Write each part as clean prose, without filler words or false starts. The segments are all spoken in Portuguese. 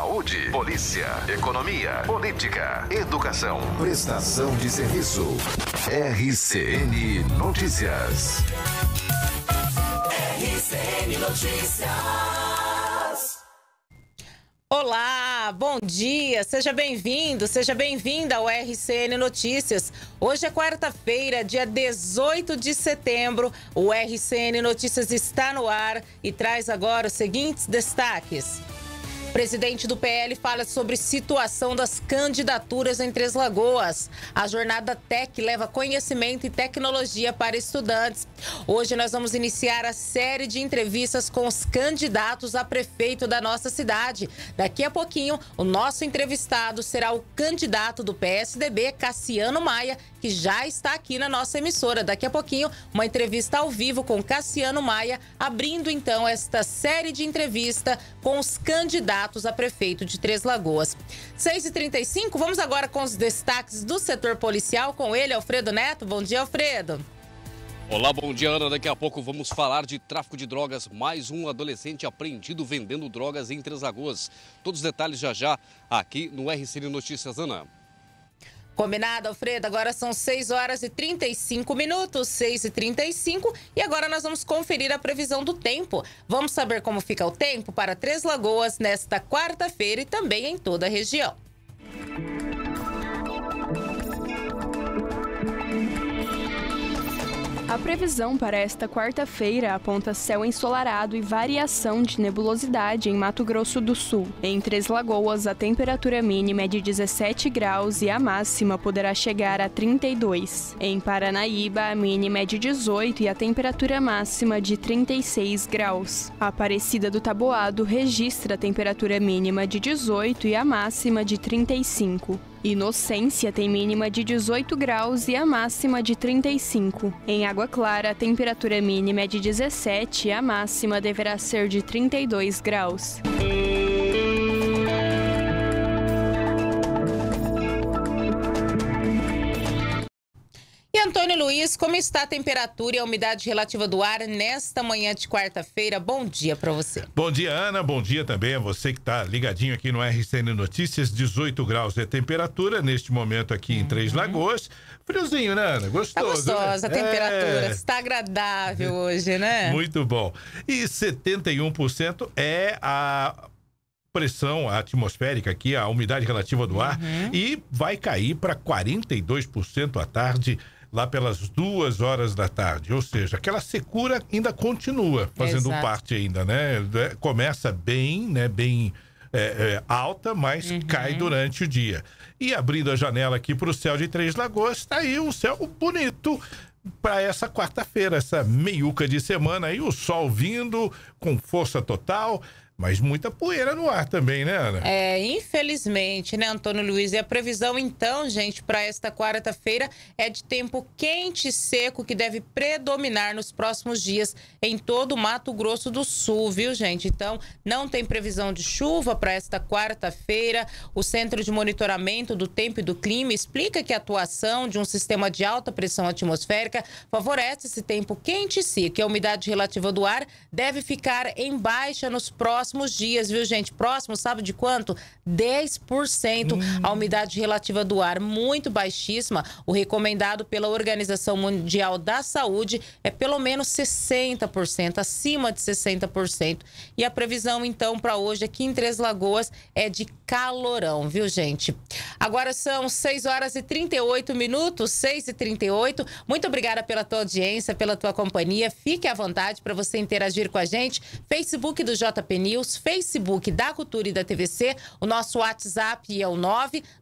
Saúde, polícia, economia, política, educação, prestação de serviço. RCN Notícias. RCN Notícias. Olá, bom dia, seja bem-vindo, seja bem-vinda ao RCN Notícias. Hoje é quarta-feira, dia 18 de setembro. O RCN Notícias está no ar e traz agora os seguintes destaques. Presidente do PL fala sobre situação das candidaturas em Três Lagoas. A jornada Tec leva conhecimento e tecnologia para estudantes. Hoje nós vamos iniciar a série de entrevistas com os candidatos a prefeito da nossa cidade. Daqui a pouquinho, o nosso entrevistado será o candidato do PSDB, Cassiano Maia, que já está aqui na nossa emissora. Daqui a pouquinho, uma entrevista ao vivo com Cassiano Maia, abrindo então esta série de entrevista com os candidatos a prefeito de Três Lagoas. 6h35, vamos agora com os destaques do setor policial, com ele, Alfredo Neto. Bom dia, Alfredo. Olá, bom dia, Ana. Daqui a pouco vamos falar de tráfico de drogas. Mais um adolescente apreendido vendendo drogas em Três Lagoas. Todos os detalhes já já aqui no RCN Notícias, Ana. Combinado, Alfredo? Agora são 6h35, 6h35. E agora nós vamos conferir a previsão do tempo. Vamos saber como fica o tempo para Três Lagoas nesta quarta-feira e também em toda a região. A previsão para esta quarta-feira aponta céu ensolarado e variação de nebulosidade em Mato Grosso do Sul. Em Três Lagoas, a temperatura mínima é de 17 graus e a máxima poderá chegar a 32. Em Paranaíba, a mínima é de 18 e a temperatura máxima de 36 graus. A Aparecida do Taboado registra a temperatura mínima de 18 e a máxima de 35. Inocência tem mínima de 18 graus e a máxima de 35. Em Água Clara, a temperatura mínima é de 17 e a máxima deverá ser de 32 graus. E Antônio Luiz, como está a temperatura e a umidade relativa do ar nesta manhã de quarta-feira? Bom dia para você. Bom dia, Ana. Bom dia também a você que está ligadinho aqui no RCN Notícias. 18 graus é a temperatura neste momento aqui em Três Lagoas. Friozinho, né, Ana? Gostoso. Tá gostosa, né? A temperatura. Está agradável hoje, né? Muito bom. E 71% é a pressão atmosférica aqui, a umidade relativa do ar, e vai cair para 42% à tarde, lá pelas 2h da tarde, ou seja, aquela secura ainda continua fazendo parte ainda, né? Começa bem, né? Bem alta, mas cai durante o dia. E abrindo a janela aqui para o céu de Três Lagoas, está aí um céu bonito para essa quarta-feira, essa meiuca de semana aí, o sol vindo com força total. Mas muita poeira no ar também, né, Ana? É, infelizmente, né, Antônio Luiz? E a previsão, então, gente, para esta quarta-feira é de tempo quente e seco que deve predominar nos próximos dias em todo o Mato Grosso do Sul, viu, gente? Então, não tem previsão de chuva para esta quarta-feira. O Centro de Monitoramento do Tempo e do Clima explica que a atuação de um sistema de alta pressão atmosférica favorece esse tempo quente e seco. E a umidade relativa do ar deve ficar em baixa nos próximos dias, viu, gente? Próximo, sabe de quanto? 10%. A umidade relativa do ar muito baixíssima. O recomendado pela Organização Mundial da Saúde é pelo menos 60%, acima de 60%. E a previsão, então, para hoje aqui em Três Lagoas é de calorão, viu, gente? Agora são 6h38, 6h38. Muito obrigada pela tua audiência, pela tua companhia. Fique à vontade para você interagir com a gente. Facebook do JP News, Facebook da Cultura e da TVC, o nosso WhatsApp é o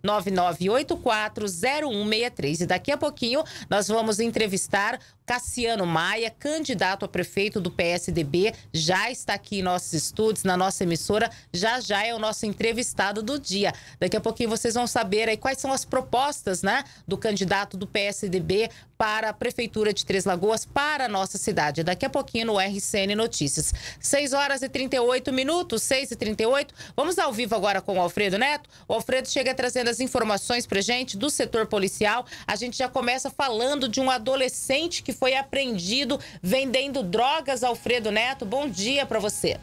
999840163. E daqui a pouquinho nós vamos entrevistar Cassiano Maia, candidato a prefeito do PSDB, já está aqui em nossos estúdios, na nossa emissora, já já é o nosso entrevistado do dia. Daqui a pouquinho vocês vão saber aí quais são as propostas, né, do candidato do PSDB para a Prefeitura de Três Lagoas, para a nossa cidade. Daqui a pouquinho no RCN Notícias. 6h38, 6h38. Vamos ao vivo agora com o Alfredo Neto. O Alfredo chega trazendo as informações pra gente do setor policial. A gente já começa falando de um adolescente que foi apreendido vendendo drogas. Alfredo Neto, bom dia para você.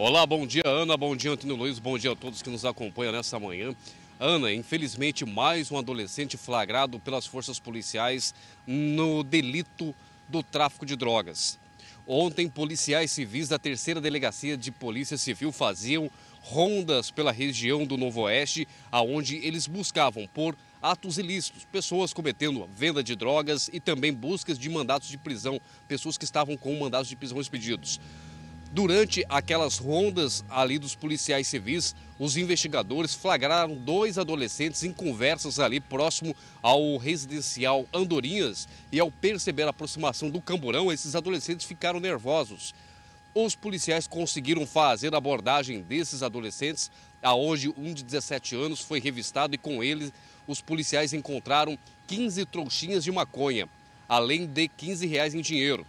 Olá, bom dia Ana, bom dia Antônio Luiz, bom dia a todos que nos acompanham nessa manhã. Ana, infelizmente mais um adolescente flagrado pelas forças policiais no delito do tráfico de drogas. Ontem, policiais civis da 3ª Delegacia de Polícia Civil faziam rondas pela região do Novo Oeste, aonde eles buscavam por atos ilícitos, pessoas cometendo venda de drogas e também buscas de mandatos de prisão, pessoas que estavam com mandatos de prisão expedidos. Durante aquelas rondas ali dos policiais civis, os investigadores flagraram 2 adolescentes em conversas ali próximo ao residencial Andorinhas, e ao perceber a aproximação do camburão, esses adolescentes ficaram nervosos. Os policiais conseguiram fazer a abordagem desses adolescentes, aonde um de 17 anos foi revistado e com ele os policiais encontraram 15 trouxinhas de maconha, além de R$15 em dinheiro.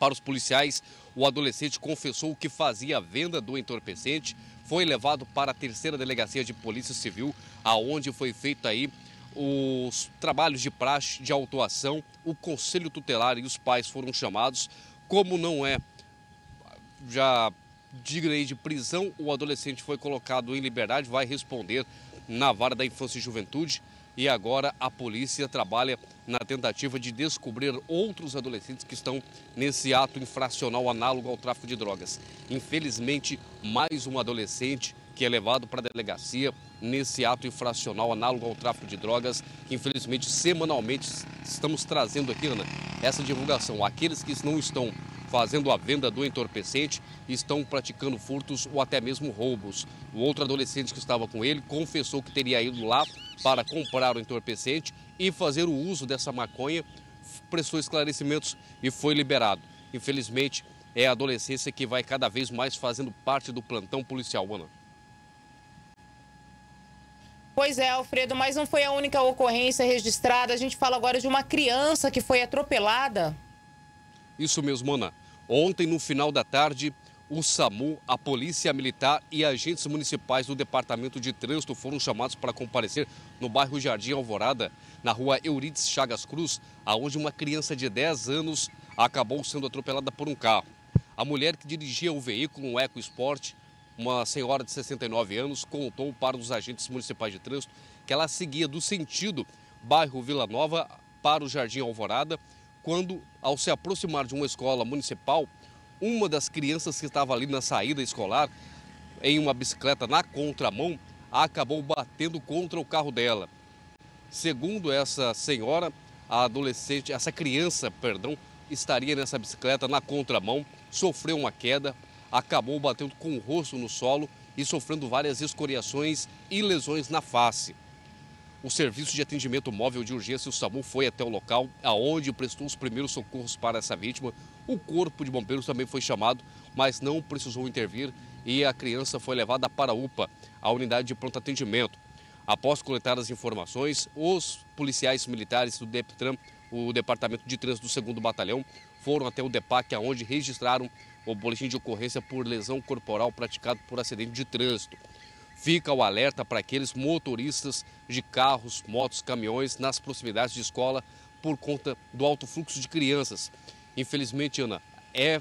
Para os policiais, o adolescente confessou que fazia a venda do entorpecente, foi levado para a 3ª Delegacia de Polícia Civil, aonde foi feito aí os trabalhos de praxe, de autuação, o conselho tutelar e os pais foram chamados. Como não é já digno aí de prisão, o adolescente foi colocado em liberdade, vai responder na vara da infância e juventude, e agora a polícia trabalha na tentativa de descobrir outros adolescentes que estão nesse ato infracional análogo ao tráfico de drogas. Infelizmente, mais um adolescente que é levado para a delegacia nesse ato infracional análogo ao tráfico de drogas. Infelizmente, semanalmente estamos trazendo aqui, Ana, essa divulgação. Aqueles que não estão fazendo a venda do entorpecente estão praticando furtos ou até mesmo roubos. O outro adolescente que estava com ele confessou que teria ido lá para comprar o entorpecente e fazer o uso dessa maconha, prestou esclarecimentos e foi liberado. Infelizmente, é a adolescência que vai cada vez mais fazendo parte do plantão policial, Ana. Pois é, Alfredo, mas não foi a única ocorrência registrada. A gente fala agora de uma criança que foi atropelada. Isso mesmo, Ana. Ontem, no final da tarde, o SAMU, a Polícia Militar e agentes municipais do Departamento de Trânsito foram chamados para comparecer no bairro Jardim Alvorada, na rua Eurides Chagas Cruz, onde uma criança de 10 anos acabou sendo atropelada por um carro. A mulher que dirigia o veículo, um EcoSport, uma senhora de 69 anos, contou para os agentes municipais de trânsito que ela seguia do sentido bairro Vila Nova para o Jardim Alvorada, quando, ao se aproximar de uma escola municipal, uma das crianças que estava ali na saída escolar, em uma bicicleta na contramão, acabou batendo contra o carro dela. Segundo essa senhora, a adolescente, essa criança, perdão, estaria nessa bicicleta na contramão, sofreu uma queda, acabou batendo com o rosto no solo e sofrendo várias escoriações e lesões na face. O Serviço de Atendimento Móvel de Urgência, o SAMU, foi até o local, aonde prestou os primeiros socorros para essa vítima. O Corpo de Bombeiros também foi chamado, mas não precisou intervir e a criança foi levada para a UPA, a Unidade de Pronto Atendimento. Após coletar as informações, os policiais militares do DEPTRAN, o Departamento de Trânsito do 2º Batalhão, foram até o DEPAC, aonde registraram o boletim de ocorrência por lesão corporal praticado por acidente de trânsito. Fica o alerta para aqueles motoristas de carros, motos, caminhões nas proximidades de escola por conta do alto fluxo de crianças. Infelizmente, Ana, é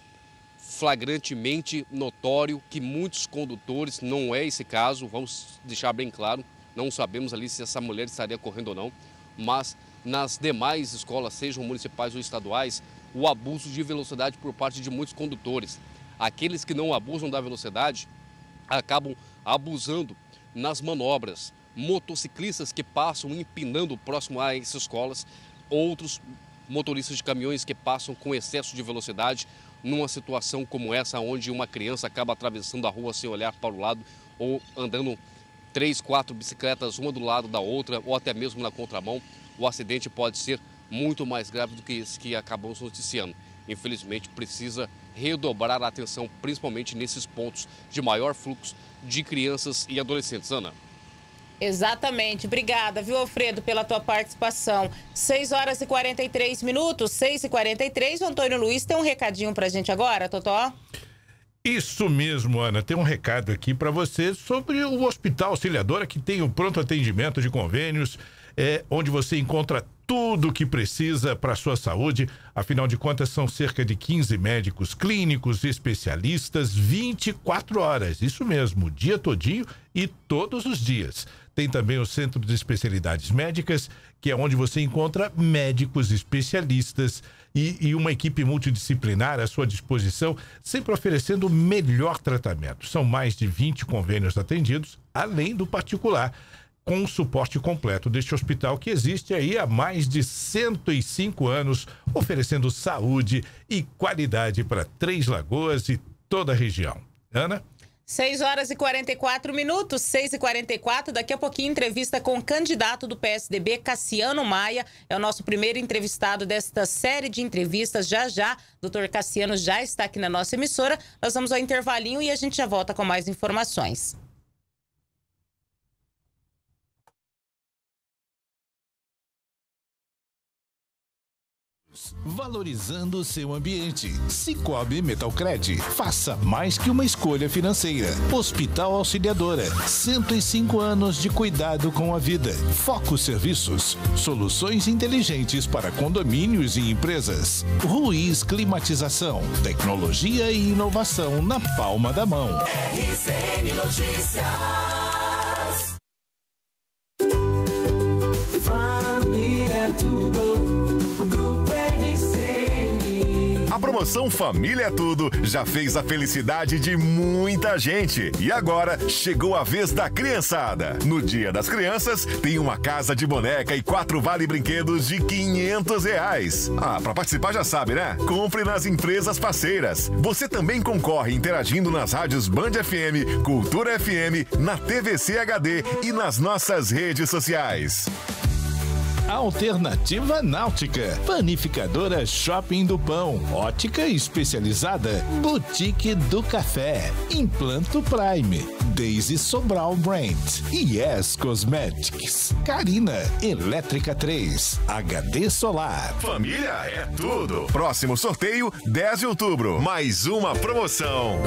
flagrantemente notório que muitos condutores, não é esse caso, vamos deixar bem claro, não sabemos ali se essa mulher estaria correndo ou não, mas nas demais escolas, sejam municipais ou estaduais, o abuso de velocidade por parte de muitos condutores. Aqueles que não abusam da velocidade acabam abusando nas manobras, motociclistas que passam empinando próximo a essas escolas, outros motoristas de caminhões que passam com excesso de velocidade numa situação como essa, onde uma criança acaba atravessando a rua sem olhar para o lado ou andando 3, 4 bicicletas, uma do lado da outra ou até mesmo na contramão. O acidente pode ser muito mais grave do que esse que acabamos noticiando. Infelizmente, precisa redobrar a atenção, principalmente nesses pontos de maior fluxo de crianças e adolescentes, Ana. Exatamente. Obrigada, viu, Alfredo, pela tua participação. 6h43, 6h43. O Antônio Luiz tem um recadinho pra gente agora, Totó? Isso mesmo, Ana. Tem um recado aqui para você sobre o Hospital Auxiliadora, que tem o pronto atendimento de convênios, onde você encontra tudo o que precisa para a sua saúde. Afinal de contas, são cerca de 15 médicos, clínicos, especialistas, 24 horas. Isso mesmo, o dia todinho e todos os dias. Tem também o Centro de Especialidades Médicas, que é onde você encontra médicos especialistas e uma equipe multidisciplinar à sua disposição, sempre oferecendo o melhor tratamento. São mais de 20 convênios atendidos, além do particular, com o suporte completo deste hospital que existe aí há mais de 105 anos, oferecendo saúde e qualidade para Três Lagoas e toda a região. Ana? 6h44, 6h44, daqui a pouquinho entrevista com o candidato do PSDB, Cassiano Maia, é o nosso primeiro entrevistado desta série de entrevistas, já, doutor Cassiano já está aqui na nossa emissora, nós vamos ao intervalinho e a gente já volta com mais informações. Valorizando o seu ambiente. Sicoob Metalcred. Faça mais que uma escolha financeira. Hospital Auxiliadora. 105 anos de cuidado com a vida. Foco Serviços. Soluções inteligentes para condomínios e empresas. Ruiz Climatização. Tecnologia e inovação na palma da mão. RCN Notícias. Família, tudo. A promoção Família é Tudo já fez a felicidade de muita gente. E agora chegou a vez da criançada. No Dia das Crianças, tem uma casa de boneca e 4 vale-brinquedos de R$500. Ah, pra participar já sabe, né? Compre nas empresas parceiras. Você também concorre interagindo nas rádios Band FM, Cultura FM, na TVC HD e nas nossas redes sociais. Alternativa Náutica, Panificadora Shopping do Pão, Ótica Especializada, Boutique do Café, Implanto Prime, Daisy Sobral Brand, Yes Cosmetics, Carina, Elétrica 3, HD Solar. Família é tudo. Próximo sorteio, 10 de outubro. Mais uma promoção.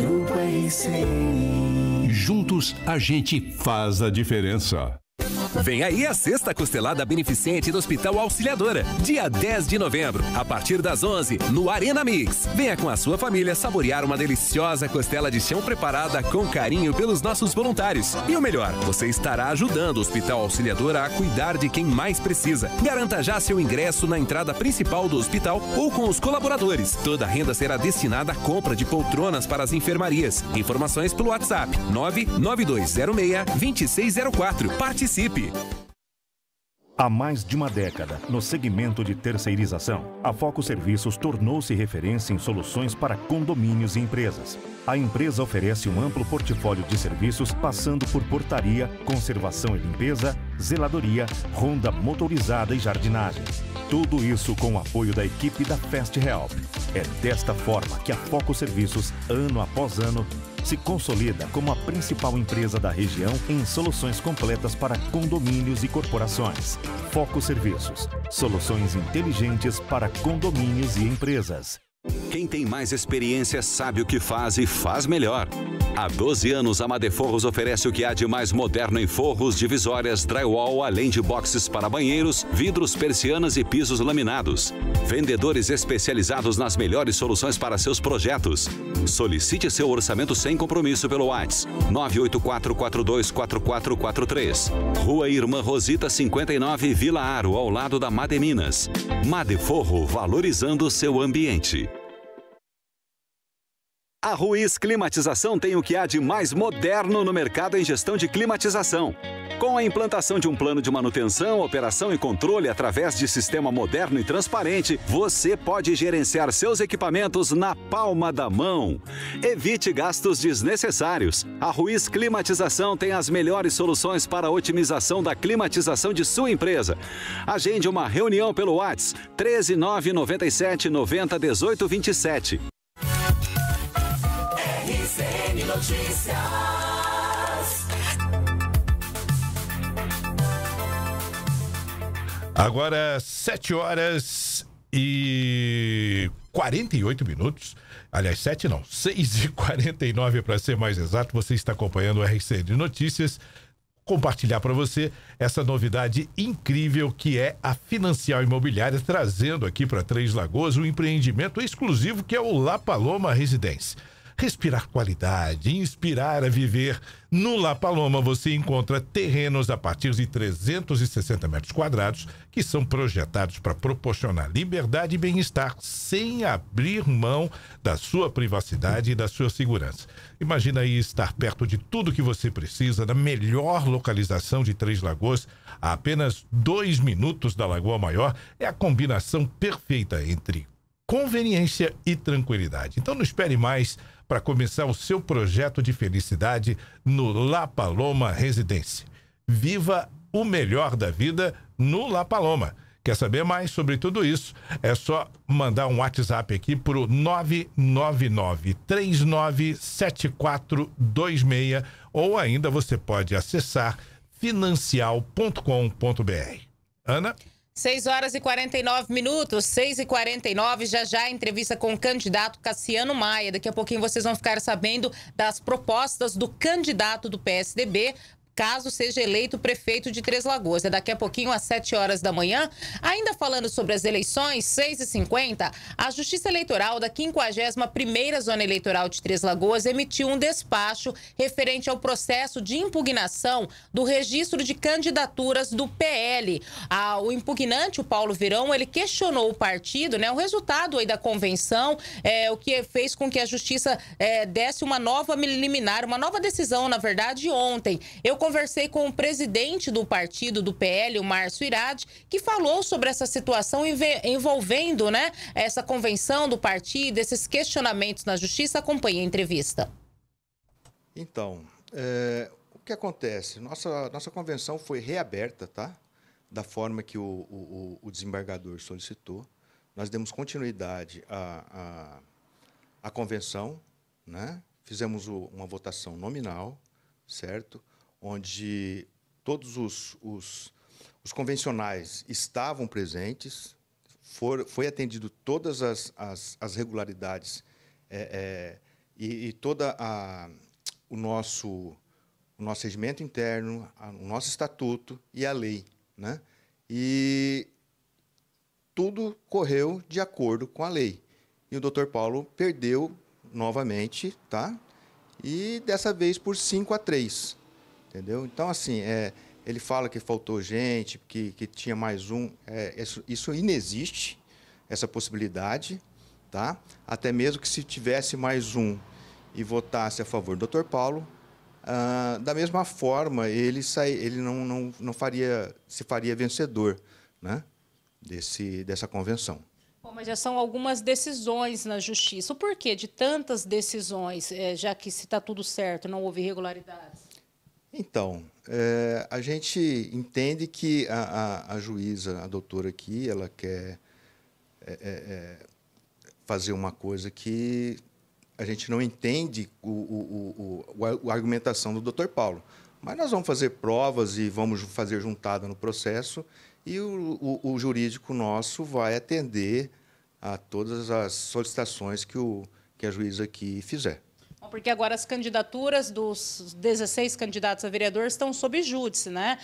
Juntos, a gente faz a diferença. Vem aí a Sexta Costelada Beneficente do Hospital Auxiliadora, dia 10 de novembro, a partir das 11, no Arena Mix. Venha com a sua família saborear uma deliciosa costela de chão preparada com carinho pelos nossos voluntários. E o melhor, você estará ajudando o Hospital Auxiliadora a cuidar de quem mais precisa. Garanta já seu ingresso na entrada principal do hospital ou com os colaboradores. Toda a renda será destinada à compra de poltronas para as enfermarias. Informações pelo WhatsApp 99206-2604. Participe! Há mais de uma década, no segmento de terceirização, a Foco Serviços tornou-se referência em soluções para condomínios e empresas. A empresa oferece um amplo portfólio de serviços passando por portaria, conservação e limpeza, zeladoria, ronda motorizada e jardinagem. Tudo isso com o apoio da equipe da Fest Help. É desta forma que a Foco Serviços, ano após ano, se consolida como a principal empresa da região em soluções completas para condomínios e corporações. Foco Serviços, soluções inteligentes para condomínios e empresas. Quem tem mais experiência sabe o que faz e faz melhor. Há 12 anos, a Madeforros oferece o que há de mais moderno em forros, divisórias, drywall, além de boxes para banheiros, vidros, persianas e pisos laminados. Vendedores especializados nas melhores soluções para seus projetos. Solicite seu orçamento sem compromisso pelo WhatsApp 984424443. Rua Irmã Rosita 59, Vila Aro, ao lado da Mademinas. Madeforro, valorizando seu ambiente. A Ruiz Climatização tem o que há de mais moderno no mercado em gestão de climatização. Com a implantação de um plano de manutenção, operação e controle através de sistema moderno e transparente, você pode gerenciar seus equipamentos na palma da mão. Evite gastos desnecessários. A Ruiz Climatização tem as melhores soluções para a otimização da climatização de sua empresa. Agende uma reunião pelo WhatsApp 13997901827. RCN Notícias. Agora 7h48. Aliás, 7 não, 6h49 para ser mais exato. Você está acompanhando o RCN Notícias. compartilhar para você essa novidade incrível que é a Financial Imobiliária, trazendo aqui para Três Lagoas um empreendimento exclusivo que é o La Paloma Residência. Respirar qualidade, inspirar a viver. No La Paloma você encontra terrenos a partir de 360 metros quadrados que são projetados para proporcionar liberdade e bem-estar sem abrir mão da sua privacidade e da sua segurança. Imagina aí estar perto de tudo que você precisa, na melhor localização de Três Lagoas, a apenas 2 minutos da Lagoa Maior. É a combinação perfeita entre conveniência e tranquilidade. Então não espere mais para começar o seu projeto de felicidade no La Paloma Residência. Viva o melhor da vida no La Paloma. Quer saber mais sobre tudo isso? É só mandar um WhatsApp aqui para o 999-397426 ou ainda você pode acessar financial.com.br. Ana? 6h49, 6h49, já a entrevista com o candidato Cassiano Maia. Daqui a pouquinho vocês vão ficar sabendo das propostas do candidato do PSDB, caso seja eleito prefeito de Três Lagoas. É daqui a pouquinho, às 7h. Ainda falando sobre as eleições, 6h50, a Justiça Eleitoral da 51ª Zona Eleitoral de Três Lagoas emitiu um despacho referente ao processo de impugnação do registro de candidaturas do PL. O impugnante, o Paulo Virão, ele questionou o partido, né, o resultado aí da convenção, o que fez com que a Justiça desse uma nova liminar, uma nova decisão, na verdade, ontem. Eu conversei com o presidente do partido do PL, o Márcio Iradi, que falou sobre essa situação envolvendo, né, essa convenção do partido, esses questionamentos na justiça. Acompanhe a entrevista. Então, o que acontece? Nossa convenção foi reaberta, tá? Da forma que o desembargador solicitou. Nós demos continuidade à convenção, né? Fizemos uma votação nominal, certo? Onde todos os convencionais estavam presentes, foi atendido todas as regularidades e toda o nosso regimento interno, o nosso estatuto e a lei, né? E tudo correu de acordo com a lei. E o doutor Paulo perdeu novamente, tá? E dessa vez por 5-3. Entendeu? Então, assim, ele fala que faltou gente, que tinha mais um. Isso inexiste, essa possibilidade, tá? Até mesmo que se tivesse mais um e votasse a favor do Dr. Paulo, da mesma forma, ele não se faria vencedor, né? Dessa convenção. Bom, mas já são algumas decisões na justiça. O porquê de tantas decisões, já que se está tudo certo, não houve irregularidades? Então, a gente entende que a juíza, a doutora aqui, ela quer fazer uma coisa que a gente não entende a argumentação do doutor Paulo. Mas nós vamos fazer provas e vamos fazer juntada no processo e o jurídico nosso vai atender a todas as solicitações que a juíza aqui fizer. Porque agora as candidaturas dos 16 candidatos a vereador estão sob júdice, né?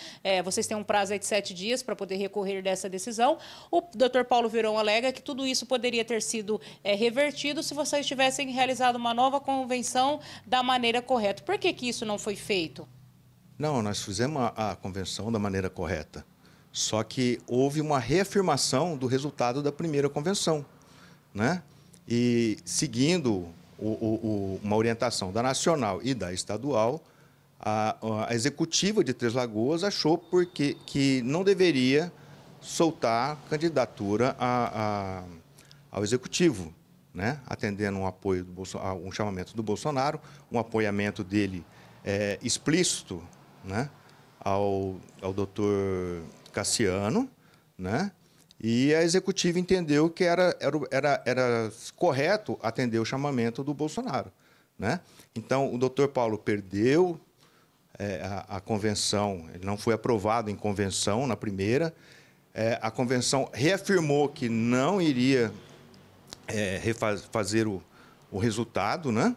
Vocês têm um prazo aí de 7 dias para poder recorrer dessa decisão. O doutor Paulo Virão alega que tudo isso poderia ter sido revertido se vocês tivessem realizado uma nova convenção da maneira correta. Por que isso não foi feito? Não, nós fizemos a convenção da maneira correta. Só que houve uma reafirmação do resultado da primeira convenção, né? E seguindo uma orientação da nacional e da estadual, a executiva de Três Lagoas achou que não deveria soltar candidatura ao executivo, né? Atendendo um apoio um chamamento do Bolsonaro, um apoiamento dele explícito, né? ao doutor Cassiano, né? E a executiva entendeu que era correto atender o chamamento do Bolsonaro, né? Então, o doutor Paulo perdeu a convenção, ele não foi aprovado em convenção na primeira. A convenção reafirmou que não iria refazer o resultado, né?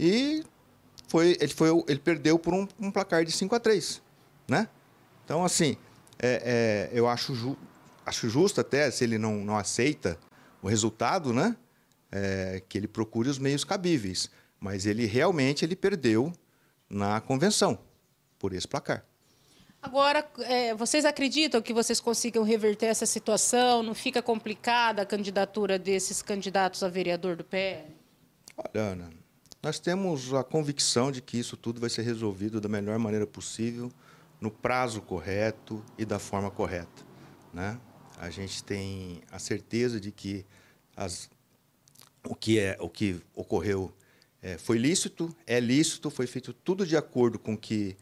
E ele perdeu por um placar de 5-3. né? Então, assim, eu acho justo até, se ele não aceita o resultado, né? Que ele procure os meios cabíveis. Mas ele realmente perdeu na convenção, por esse placar. Agora, vocês acreditam que vocês consigam reverter essa situação? Não fica complicada a candidatura desses candidatos a vereador do PL? Olha, Ana, nós temos a convicção de que isso tudo vai ser resolvido da melhor maneira possível, no prazo correto e da forma correta, né? A gente tem a certeza de que o que ocorreu foi lícito, foi feito tudo de acordo com que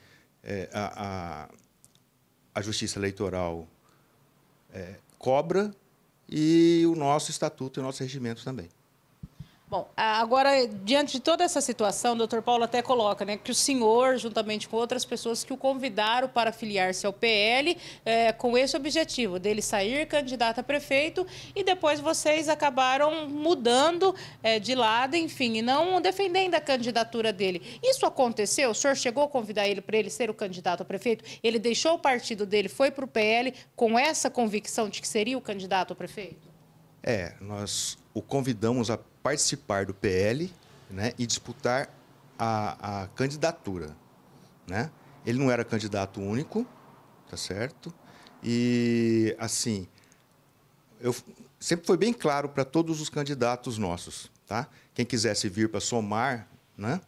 a Justiça Eleitoral cobra, e o nosso estatuto e o nosso regimento também. Bom, agora, diante de toda essa situação, o doutor Paulo até coloca, né, que o senhor, juntamente com outras pessoas que o convidaram para filiar-se ao PL, com esse objetivo dele sair candidato a prefeito, e depois vocês acabaram mudando de lado, enfim, e não defendendo a candidatura dele. Isso aconteceu? O senhor chegou a convidar ele para ele ser o candidato a prefeito? Ele deixou o partido dele, foi para o PL com essa convicção de que seria o candidato a prefeito? Nós o convidamos a participar do PL, né, e disputar a candidatura, né? Ele não era candidato único, tá certo? E, assim, sempre foi bem claro para todos os candidatos nossos, tá? Quem quisesse vir para somar, né?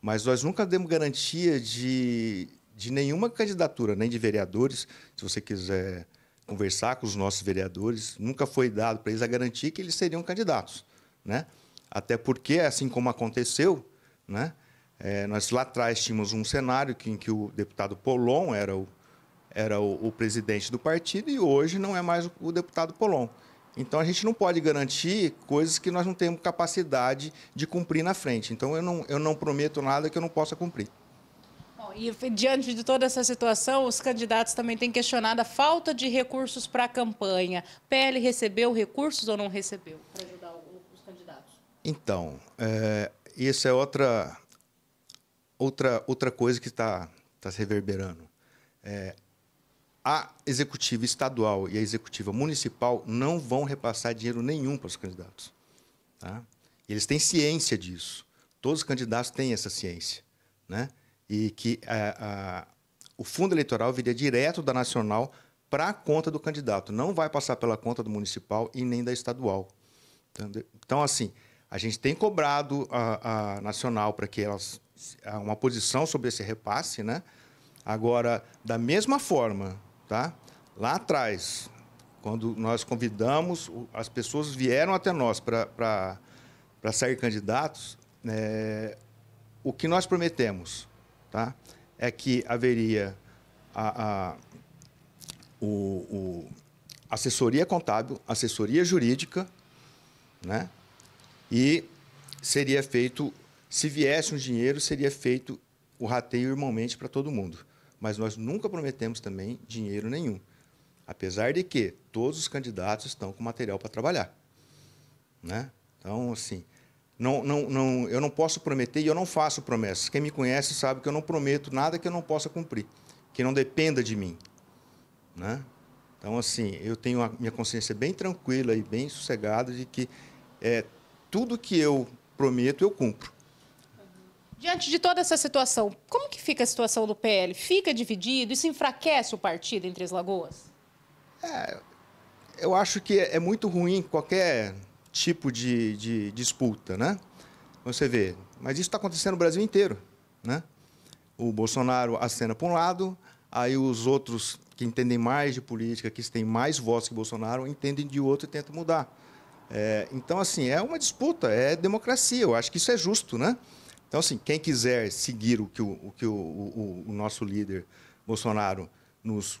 Mas nós nunca demos garantia de nenhuma candidatura, nem de vereadores, se você quiser conversar com os nossos vereadores, nunca foi dado para eles a garantia que eles seriam candidatos, né? Até porque, assim como aconteceu, né? Nós lá atrás tínhamos um cenário em que o deputado Polon era o presidente do partido, e hoje não é mais o deputado Polon. Então, a gente não pode garantir coisas que nós não temos capacidade de cumprir na frente. Então, eu não prometo nada que eu não possa cumprir. E, diante de toda essa situação, os candidatos também têm questionado a falta de recursos para a campanha. PL recebeu recursos ou não recebeu para ajudar os candidatos? Então, isso é outra coisa que está se reverberando. A executiva estadual e a executiva municipal não vão repassar dinheiro nenhum para os candidatos, tá? Eles têm ciência disso. Todos os candidatos têm essa ciência, né? E que o fundo eleitoral viria direto da nacional para a conta do candidato, não vai passar pela conta do municipal e nem da estadual. Entendeu? Então, assim, a gente tem cobrado a nacional para que elas uma posição sobre esse repasse, né? Agora, da mesma forma, tá? Lá atrás, quando nós convidamos, as pessoas vieram até nós para sair candidatos, o que nós prometemos, tá? É que haveria assessoria contábil, assessoria jurídica, né? E seria feito, se viesse um dinheiro, seria feito o rateio irmãmente para todo mundo. Mas nós nunca prometemos também dinheiro nenhum, apesar de que todos os candidatos estão com material para trabalhar, né? Então, assim, eu não posso prometer e eu não faço promessas. Quem me conhece sabe que eu não prometo nada que eu não possa cumprir, que não dependa de mim, né? Então, assim, eu tenho a minha consciência bem tranquila e bem sossegada de que tudo que eu prometo, eu cumpro. Diante de toda essa situação, como que fica a situação do PL? Fica dividido? Isso enfraquece o partido em Três Lagoas? Eu acho que é muito ruim qualquer tipo de disputa, né? Você vê, mas isso está acontecendo no Brasil inteiro, né? O Bolsonaro acena para um lado, aí os outros que entendem mais de política, que têm mais voz que Bolsonaro, entendem de outro e tentam mudar. Então, assim, é uma disputa, é democracia, eu acho que isso é justo, né? Então, assim, quem quiser seguir o nosso líder Bolsonaro,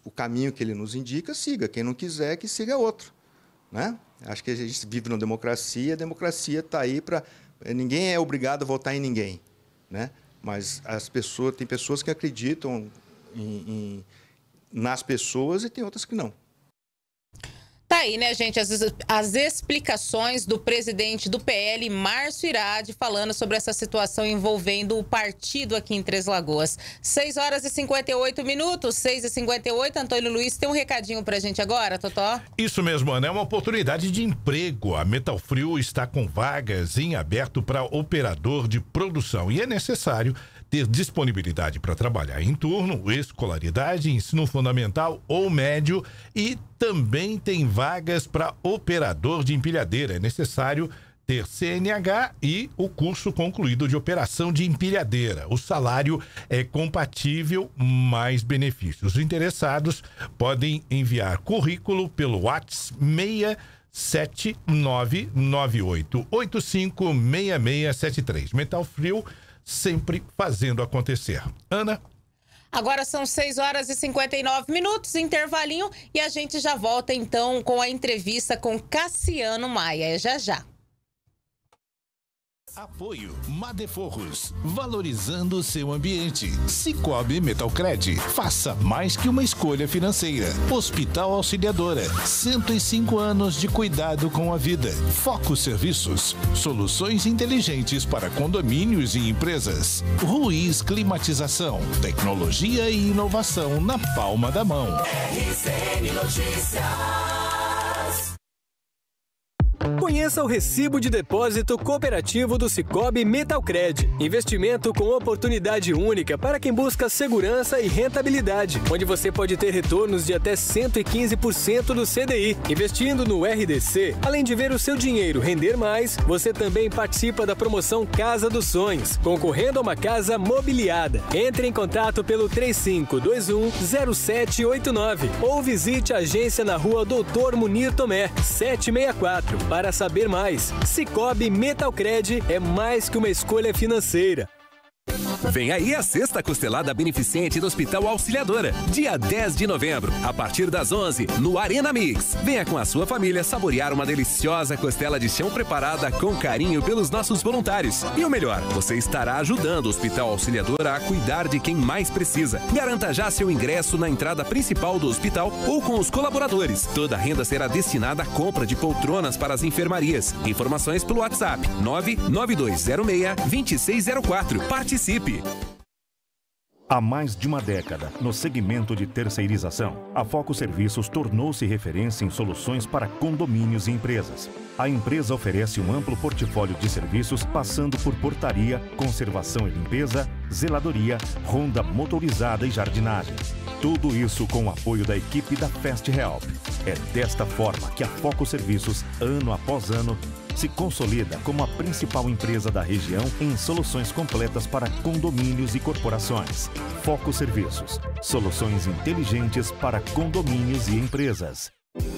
o caminho que ele nos indica, siga. Quem não quiser, que siga outro, né? Acho que a gente vive numa democracia, a democracia está aí para... Ninguém é obrigado a votar em ninguém, né? Mas tem pessoas que acreditam nas pessoas e tem outras que não. Tá aí, né, gente, as explicações do presidente do PL, Márcio Iradi, falando sobre essa situação envolvendo o partido aqui em Três Lagoas. 6 horas e 58 minutos, 6 e 58, Antônio Luiz, tem um recadinho pra gente agora, Totó? Isso mesmo, Ana, é uma oportunidade de emprego. A Metal Frio está com vagas em aberto para operador de produção e é necessário ter disponibilidade para trabalhar em turno, escolaridade, ensino fundamental ou médio, e também tem vagas para operador de empilhadeira. É necessário ter CNH e o curso concluído de operação de empilhadeira. O salário é compatível, mais benefícios. Os interessados podem enviar currículo pelo WhatsApp 67998856673. Metal Frio, sempre fazendo acontecer. Ana? Agora são 6 horas e 59 minutos, intervalinho, e a gente já volta então com a entrevista com Cassiano Maia. É já já. Apoio Madeforros, valorizando o seu ambiente. Sicoob Metalcred, faça mais que uma escolha financeira. Hospital Auxiliadora, 105 anos de cuidado com a vida. Foco Serviços, soluções inteligentes para condomínios e empresas. Ruiz Climatização, tecnologia e inovação na palma da mão. RCN Notícias. Conheça o recibo de depósito cooperativo do Sicoob Metalcred. Investimento com oportunidade única para quem busca segurança e rentabilidade, onde você pode ter retornos de até 115% do CDI. Investindo no RDC, além de ver o seu dinheiro render mais, você também participa da promoção Casa dos Sonhos, concorrendo a uma casa mobiliada. Entre em contato pelo 3521-0789 ou visite a agência na rua Doutor Munir Tomé, 764. Para saber mais, Sicoob Metalcred é mais que uma escolha financeira. Vem aí a Sexta Costelada Beneficente do Hospital Auxiliadora, dia 10 de novembro, a partir das 11, no Arena Mix. Venha com a sua família saborear uma deliciosa costela de chão preparada com carinho pelos nossos voluntários. E o melhor, você estará ajudando o Hospital Auxiliadora a cuidar de quem mais precisa. Garanta já seu ingresso na entrada principal do hospital ou com os colaboradores. Toda a renda será destinada à compra de poltronas para as enfermarias. Informações pelo WhatsApp 99206-2604. Participe! Há mais de uma década, no segmento de terceirização, a Foco Serviços tornou-se referência em soluções para condomínios e empresas. A empresa oferece um amplo portfólio de serviços, passando por portaria, conservação e limpeza, zeladoria, ronda motorizada e jardinagem. Tudo isso com o apoio da equipe da Fast Help. É desta forma que a Foco Serviços, ano após ano, se consolida como a principal empresa da região em soluções completas para condomínios e corporações. Foco Serviços, soluções inteligentes para condomínios e empresas.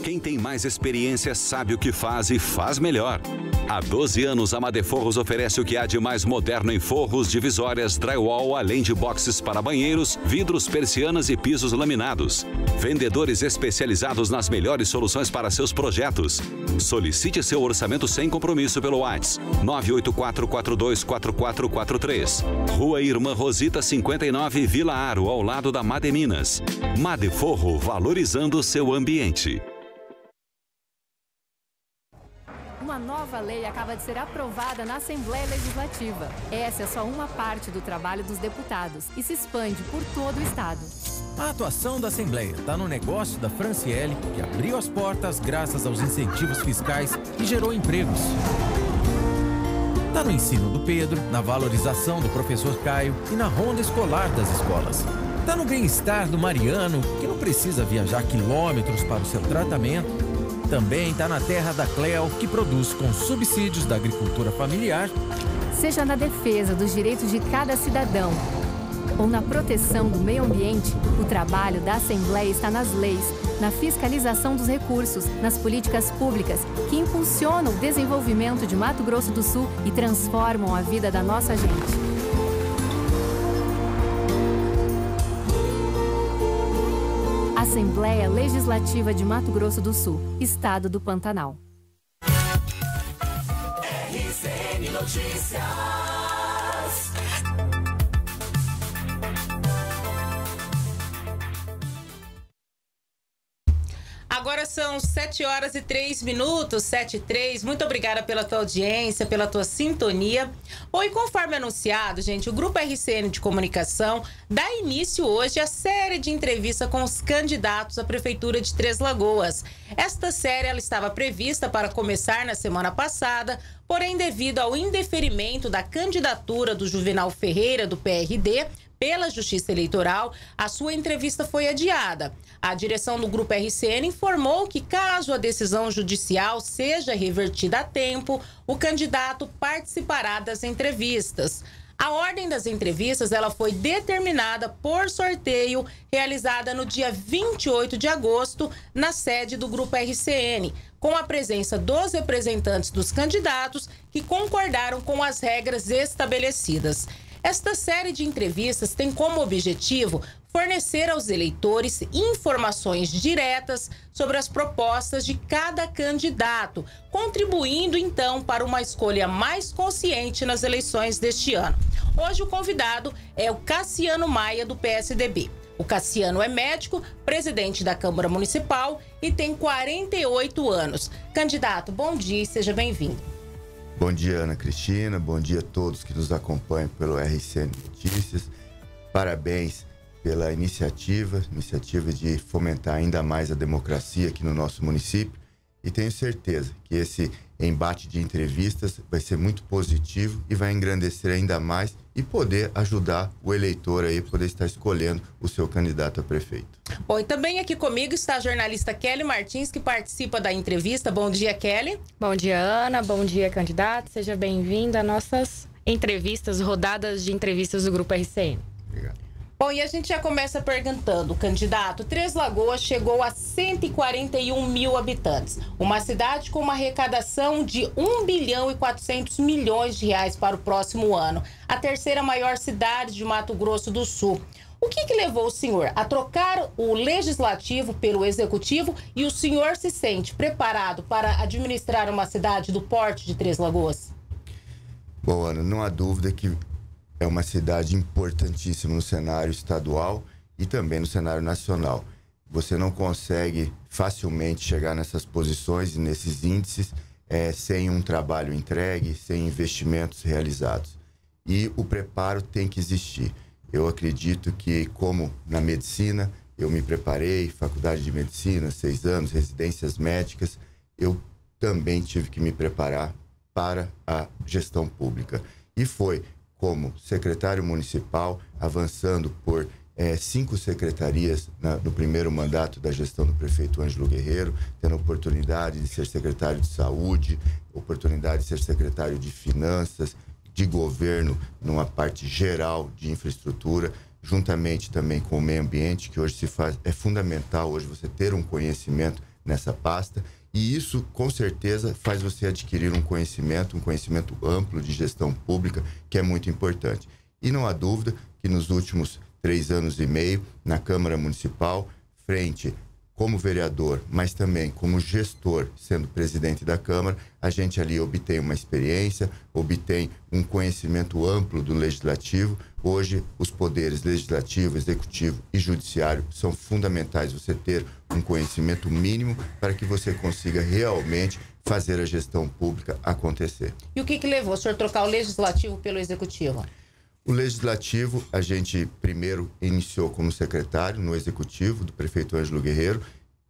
Quem tem mais experiência sabe o que faz e faz melhor. Há 12 anos, a Madeforros oferece o que há de mais moderno em forros, divisórias, drywall, além de boxes para banheiros, vidros, persianas e pisos laminados. Vendedores especializados nas melhores soluções para seus projetos. Solicite seu orçamento sem compromisso pelo WhatsApp 984424443. Rua Irmã Rosita 59, Vila Aro, ao lado da Mademinas. Madeforro, valorizando seu ambiente. Uma nova lei acaba de ser aprovada na Assembleia Legislativa. Essa é só uma parte do trabalho dos deputados e se expande por todo o estado. A atuação da Assembleia está no negócio da Franciele, que abriu as portas graças aos incentivos fiscais e gerou empregos. Está no ensino do Pedro, na valorização do professor Caio e na ronda escolar das escolas. Está no bem-estar do Mariano, que não precisa viajar quilômetros para o seu tratamento. Também está na terra da Cleo, que produz com subsídios da agricultura familiar. Seja na defesa dos direitos de cada cidadão ou na proteção do meio ambiente, o trabalho da Assembleia está nas leis, na fiscalização dos recursos, nas políticas públicas que impulsionam o desenvolvimento de Mato Grosso do Sul e transformam a vida da nossa gente. Assembleia Legislativa de Mato Grosso do Sul, Estado do Pantanal. RCN Notícias. Agora são 7h03, 7h03. Muito obrigada pela tua audiência, pela tua sintonia. Bom, e conforme anunciado, gente, o Grupo RCN de Comunicação dá início hoje à série de entrevista com os candidatos à Prefeitura de Três Lagoas. Esta série ela estava prevista para começar na semana passada, porém, devido ao indeferimento da candidatura do Juvenal Ferreira, do PRD, pela Justiça Eleitoral, a sua entrevista foi adiada. A direção do Grupo RCN informou que, caso a decisão judicial seja revertida a tempo, o candidato participará das entrevistas. A ordem das entrevistas ela foi determinada por sorteio, realizada no dia 28 de agosto, na sede do Grupo RCN, com a presença dos representantes dos candidatos que concordaram com as regras estabelecidas. Esta série de entrevistas tem como objetivo fornecer aos eleitores informações diretas sobre as propostas de cada candidato, contribuindo então para uma escolha mais consciente nas eleições deste ano. Hoje o convidado é o Cassiano Maia, do PSDB. O Cassiano é médico, presidente da Câmara Municipal e tem 48 anos. Candidato, bom dia e seja bem-vindo. Bom dia, Ana Cristina. Bom dia a todos que nos acompanham pelo RCN Notícias. Parabéns pela iniciativa de fomentar ainda mais a democracia aqui no nosso município. E tenho certeza que esse embate de entrevistas vai ser muito positivo e vai engrandecer ainda mais e poder ajudar o eleitor aí, poder estar escolhendo o seu candidato a prefeito. Bom, e também aqui comigo está a jornalista Kelly Martins, que participa da entrevista. Bom dia, Kelly. Bom dia, Ana. Bom dia, candidato. Seja bem-vinda a nossas entrevistas, rodadas de entrevistas do Grupo RCN. Obrigado. Bom, e a gente já começa perguntando, candidato, Três Lagoas chegou a 141 mil habitantes, uma cidade com uma arrecadação de 1 bilhão e 400 milhões de reais para o próximo ano, a terceira maior cidade de Mato Grosso do Sul. O que levou o senhor a trocar o legislativo pelo executivo e o senhor se sente preparado para administrar uma cidade do porte de Três Lagoas? Bom, Ana, não há dúvida que é uma cidade importantíssima no cenário estadual e também no cenário nacional. Você não consegue facilmente chegar nessas posições e nesses índices sem um trabalho entregue, sem investimentos realizados. E o preparo tem que existir. Eu acredito que, como na medicina, eu me preparei, faculdade de medicina, 6 anos, residências médicas, eu também tive que me preparar para a gestão pública. E foi como secretário municipal, avançando por 5 secretarias no primeiro mandato da gestão do prefeito Ângelo Guerreiro, tendo a oportunidade de ser secretário de saúde, oportunidade de ser secretário de finanças, de governo, numa parte geral de infraestrutura, juntamente também com o meio ambiente, que hoje é fundamental hoje você ter um conhecimento nessa pasta. E isso, com certeza, faz você adquirir um conhecimento amplo de gestão pública, que é muito importante. E não há dúvida que nos últimos 3 anos e meio, na Câmara Municipal, frente como vereador, mas também como gestor, sendo presidente da Câmara, a gente ali obtém uma experiência, obtém um conhecimento amplo do legislativo. Hoje, os poderes legislativo, executivo e judiciário são fundamentais você ter um conhecimento mínimo para que você consiga realmente fazer a gestão pública acontecer. E o que levou o senhor a trocar o legislativo pelo executivo? O legislativo, a gente primeiro iniciou como secretário no executivo do prefeito Ângelo Guerreiro.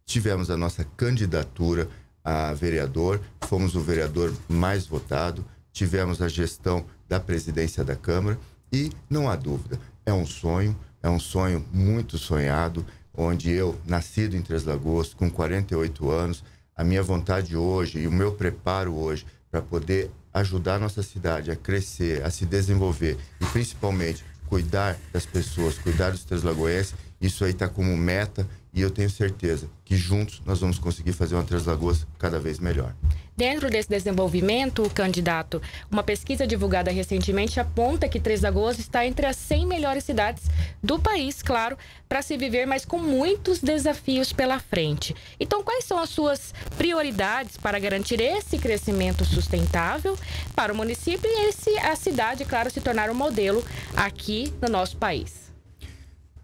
Tivemos a nossa candidatura a vereador, fomos o vereador mais votado, tivemos a gestão da presidência da Câmara e, não há dúvida, é um sonho muito sonhado, onde eu, nascido em Três Lagoas, com 48 anos, a minha vontade hoje e o meu preparo hoje para poder ajudar a nossa cidade a crescer, a se desenvolver e, principalmente, cuidar das pessoas, cuidar dos treslagoenses, isso aí está como meta e eu tenho certeza que juntos nós vamos conseguir fazer uma Três Lagoas cada vez melhor. Dentro desse desenvolvimento, candidato, uma pesquisa divulgada recentemente aponta que Três Lagoas está entre as 100 melhores cidades do país, claro, para se viver, mas com muitos desafios pela frente. Então, quais são as suas prioridades para garantir esse crescimento sustentável para o município e a cidade, claro, se tornar um modelo aqui no nosso país?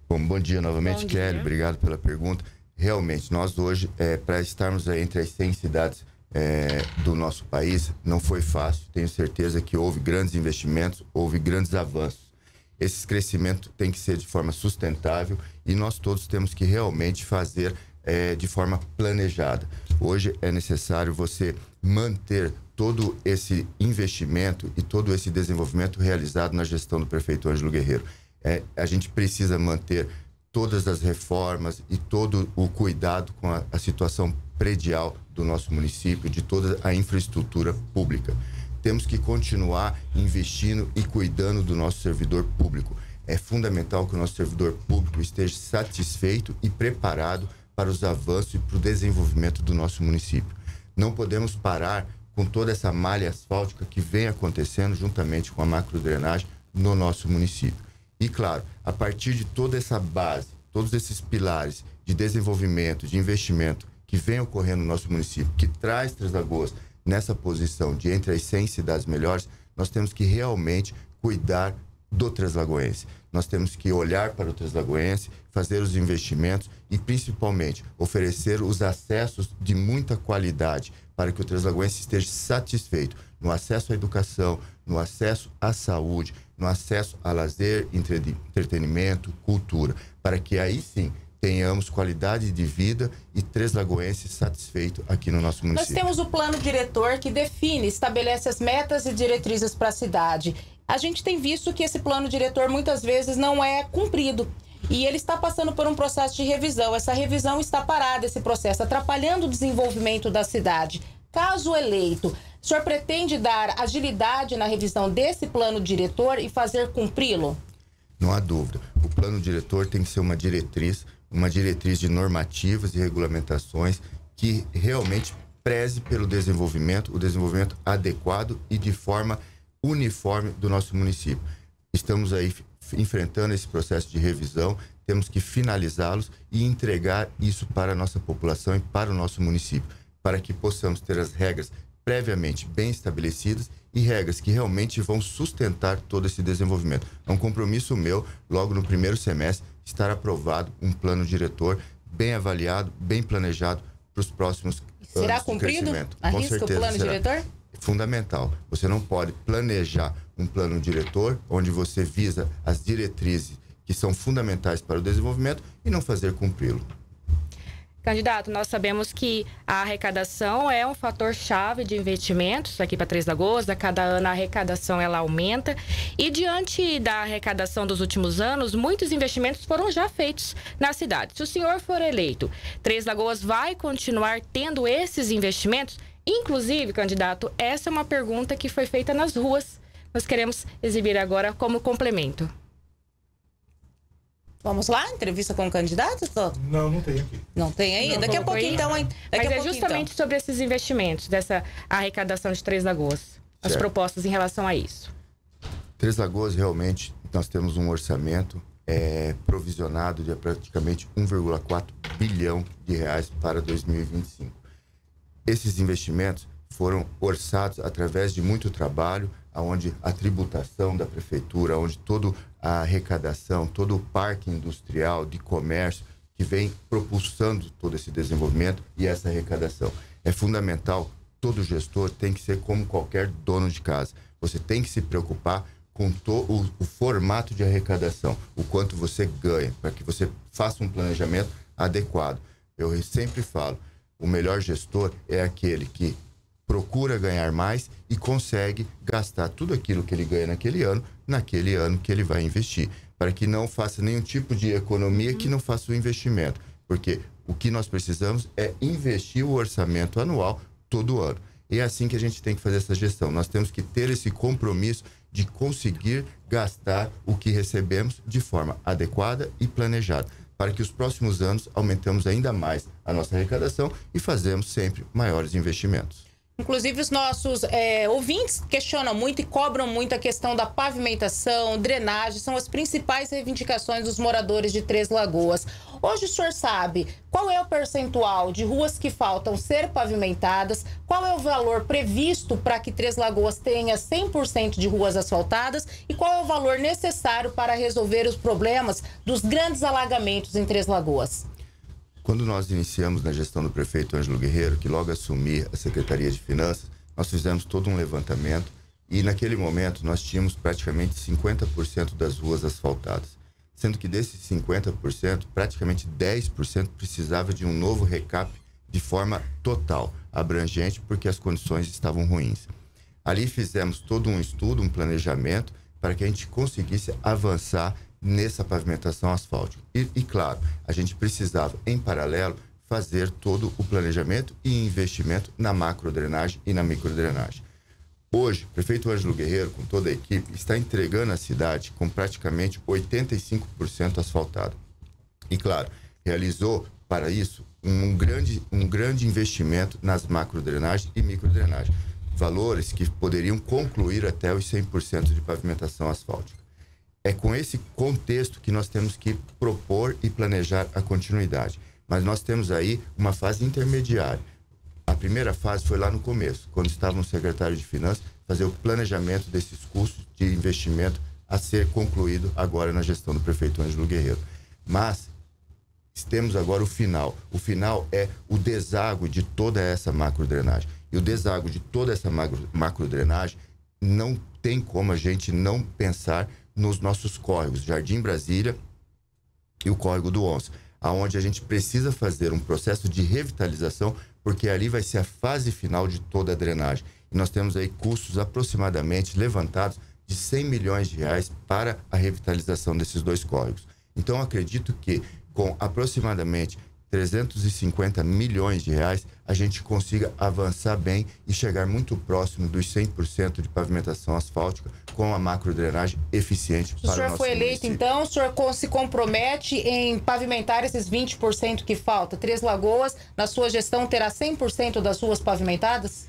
Bom dia novamente, Kelly. Obrigado pela pergunta. realmente, nós hoje, para estarmos entre as 100 cidades do nosso país, não foi fácil. Tenho certeza que houve grandes investimentos, houve grandes avanços. Esse crescimento tem que ser de forma sustentável e nós todos temos que realmente fazer de forma planejada. Hoje é necessário você manter todo esse investimento e todo esse desenvolvimento realizado na gestão do prefeito Ângelo Guerreiro. A gente precisa manter todas as reformas e todo o cuidado com a situação predial do nosso município, de toda a infraestrutura pública. Temos que continuar investindo e cuidando do nosso servidor público. É fundamental que o nosso servidor público esteja satisfeito e preparado para os avanços e para o desenvolvimento do nosso município. Não podemos parar com toda essa malha asfáltica que vem acontecendo juntamente com a macrodrenagem no nosso município. E claro, a partir de toda essa base, todos esses pilares de desenvolvimento, de investimento que vem ocorrendo no nosso município, que traz Três Lagoas nessa posição de entre as 100 cidades melhores, nós temos que realmente cuidar do Três Lagoense. Nós temos que olhar para o Três Lagoense, fazer os investimentos e, principalmente, oferecer os acessos de muita qualidade para que o Três Lagoense esteja satisfeito no acesso à educação, no acesso à saúde, no acesso a lazer, entretenimento, cultura, para que aí sim tenhamos qualidade de vida e Três Lagoenses satisfeitos aqui no nosso município. Nós temos o plano diretor que define, estabelece as metas e diretrizes para a cidade. A gente tem visto que esse plano diretor muitas vezes não é cumprido e ele está passando por um processo de revisão. Essa revisão está parada, esse processo, atrapalhando o desenvolvimento da cidade. Caso eleito, o senhor pretende dar agilidade na revisão desse plano diretor e fazer cumpri-lo? Não há dúvida. O plano diretor tem que ser uma diretriz de normativas e regulamentações que realmente preze pelo desenvolvimento, o desenvolvimento adequado e de forma uniforme do nosso município. Estamos aí enfrentando esse processo de revisão, temos que finalizá-los e entregar isso para a nossa população e para o nosso município, para que possamos ter as regras previamente bem estabelecidas e regras que realmente vão sustentar todo esse desenvolvimento. É um compromisso meu, logo no primeiro semestre, estar aprovado um plano diretor bem avaliado, bem planejado para os próximos anos. Será cumprido? Arrisca o plano diretor? Fundamental. Você não pode planejar um plano diretor onde você visa as diretrizes que são fundamentais para o desenvolvimento e não fazer cumpri-lo. Candidato, nós sabemos que a arrecadação é um fator chave de investimentos aqui para Três Lagoas. A cada ano a arrecadação ela aumenta e diante da arrecadação dos últimos anos, muitos investimentos foram já feitos na cidade. Se o senhor for eleito, Três Lagoas vai continuar tendo esses investimentos? Inclusive, candidato, essa é uma pergunta que foi feita nas ruas. Nós queremos exibir agora como complemento. Vamos lá? Entrevista com o candidato? Não, não tem aqui. Não tem aí? Não, daqui a pouquinho, então. Mas é justamente sobre esses investimentos, dessa arrecadação de Três Lagoas, as propostas em relação a isso. Três Lagoas, realmente, nós temos um orçamento provisionado de praticamente 1,4 bilhão de reais para 2025. Esses investimentos foram orçados através de muito trabalho, onde a tributação da prefeitura, onde toda a arrecadação, todo o parque industrial de comércio que vem propulsando todo esse desenvolvimento e essa arrecadação. É fundamental, todo gestor tem que ser como qualquer dono de casa. Você tem que se preocupar com o formato de arrecadação, o quanto você ganha, para que você faça um planejamento adequado. Eu sempre falo, o melhor gestor é aquele que procura ganhar mais e consegue gastar tudo aquilo que ele ganha naquele ano que ele vai investir, para que não faça nenhum tipo de economia que não faça o investimento, porque o que nós precisamos é investir o orçamento anual todo ano. E é assim que a gente tem que fazer essa gestão. Nós temos que ter esse compromisso de conseguir gastar o que recebemos de forma adequada e planejada, para que os próximos anos aumentemos ainda mais a nossa arrecadação e fazemos sempre maiores investimentos. Inclusive, os nossos ouvintes questionam muito e cobram muito a questão da pavimentação, drenagem, são as principais reivindicações dos moradores de Três Lagoas. Hoje o senhor sabe qual é o percentual de ruas que faltam ser pavimentadas, qual é o valor previsto para que Três Lagoas tenha 100% de ruas asfaltadas e qual é o valor necessário para resolver os problemas dos grandes alagamentos em Três Lagoas? Quando nós iniciamos na gestão do prefeito Ângelo Guerreiro, que logo assumi a Secretaria de Finanças, nós fizemos todo um levantamento e naquele momento nós tínhamos praticamente 50% das ruas asfaltadas. Sendo que desses 50%, praticamente 10% precisava de um novo recap de forma total, abrangente, porque as condições estavam ruins. Ali fizemos todo um estudo, um planejamento, para que a gente conseguisse avançar nessa pavimentação asfáltica. E claro, a gente precisava, em paralelo, fazer todo o planejamento e investimento na macrodrenagem e na microdrenagem. Hoje, o prefeito Ângelo Guerreiro, com toda a equipe, está entregando a cidade com praticamente 85% asfaltada. E claro, realizou para isso um grande investimento nas macrodrenagens e microdrenagens. Valores que poderiam concluir até os 100% de pavimentação asfáltica. É com esse contexto que nós temos que propor e planejar a continuidade. Mas nós temos aí uma fase intermediária. A primeira fase foi lá no começo, quando estava o secretário de Finanças, fazer o planejamento desses custos de investimento a ser concluído agora na gestão do prefeito Ângelo Guerreiro. Mas temos agora o final. O final é o deságua de toda essa macrodrenagem. E o deságua de toda essa macrodrenagem não tem como a gente não pensar nos nossos córregos, Jardim Brasília e o Córrego do Onça, aonde a gente precisa fazer um processo de revitalização, porque ali vai ser a fase final de toda a drenagem. E nós temos aí custos aproximadamente levantados de 100 milhões de reais para a revitalização desses dois córregos. Então, acredito que com aproximadamente 350 milhões de reais, a gente consiga avançar bem e chegar muito próximo dos 100% de pavimentação asfáltica com a macrodrenagem eficiente para o nosso município. O senhor foi eleito, então, o senhor se compromete em pavimentar esses 20% que falta? Três Lagoas, na sua gestão, terá 100% das ruas pavimentadas?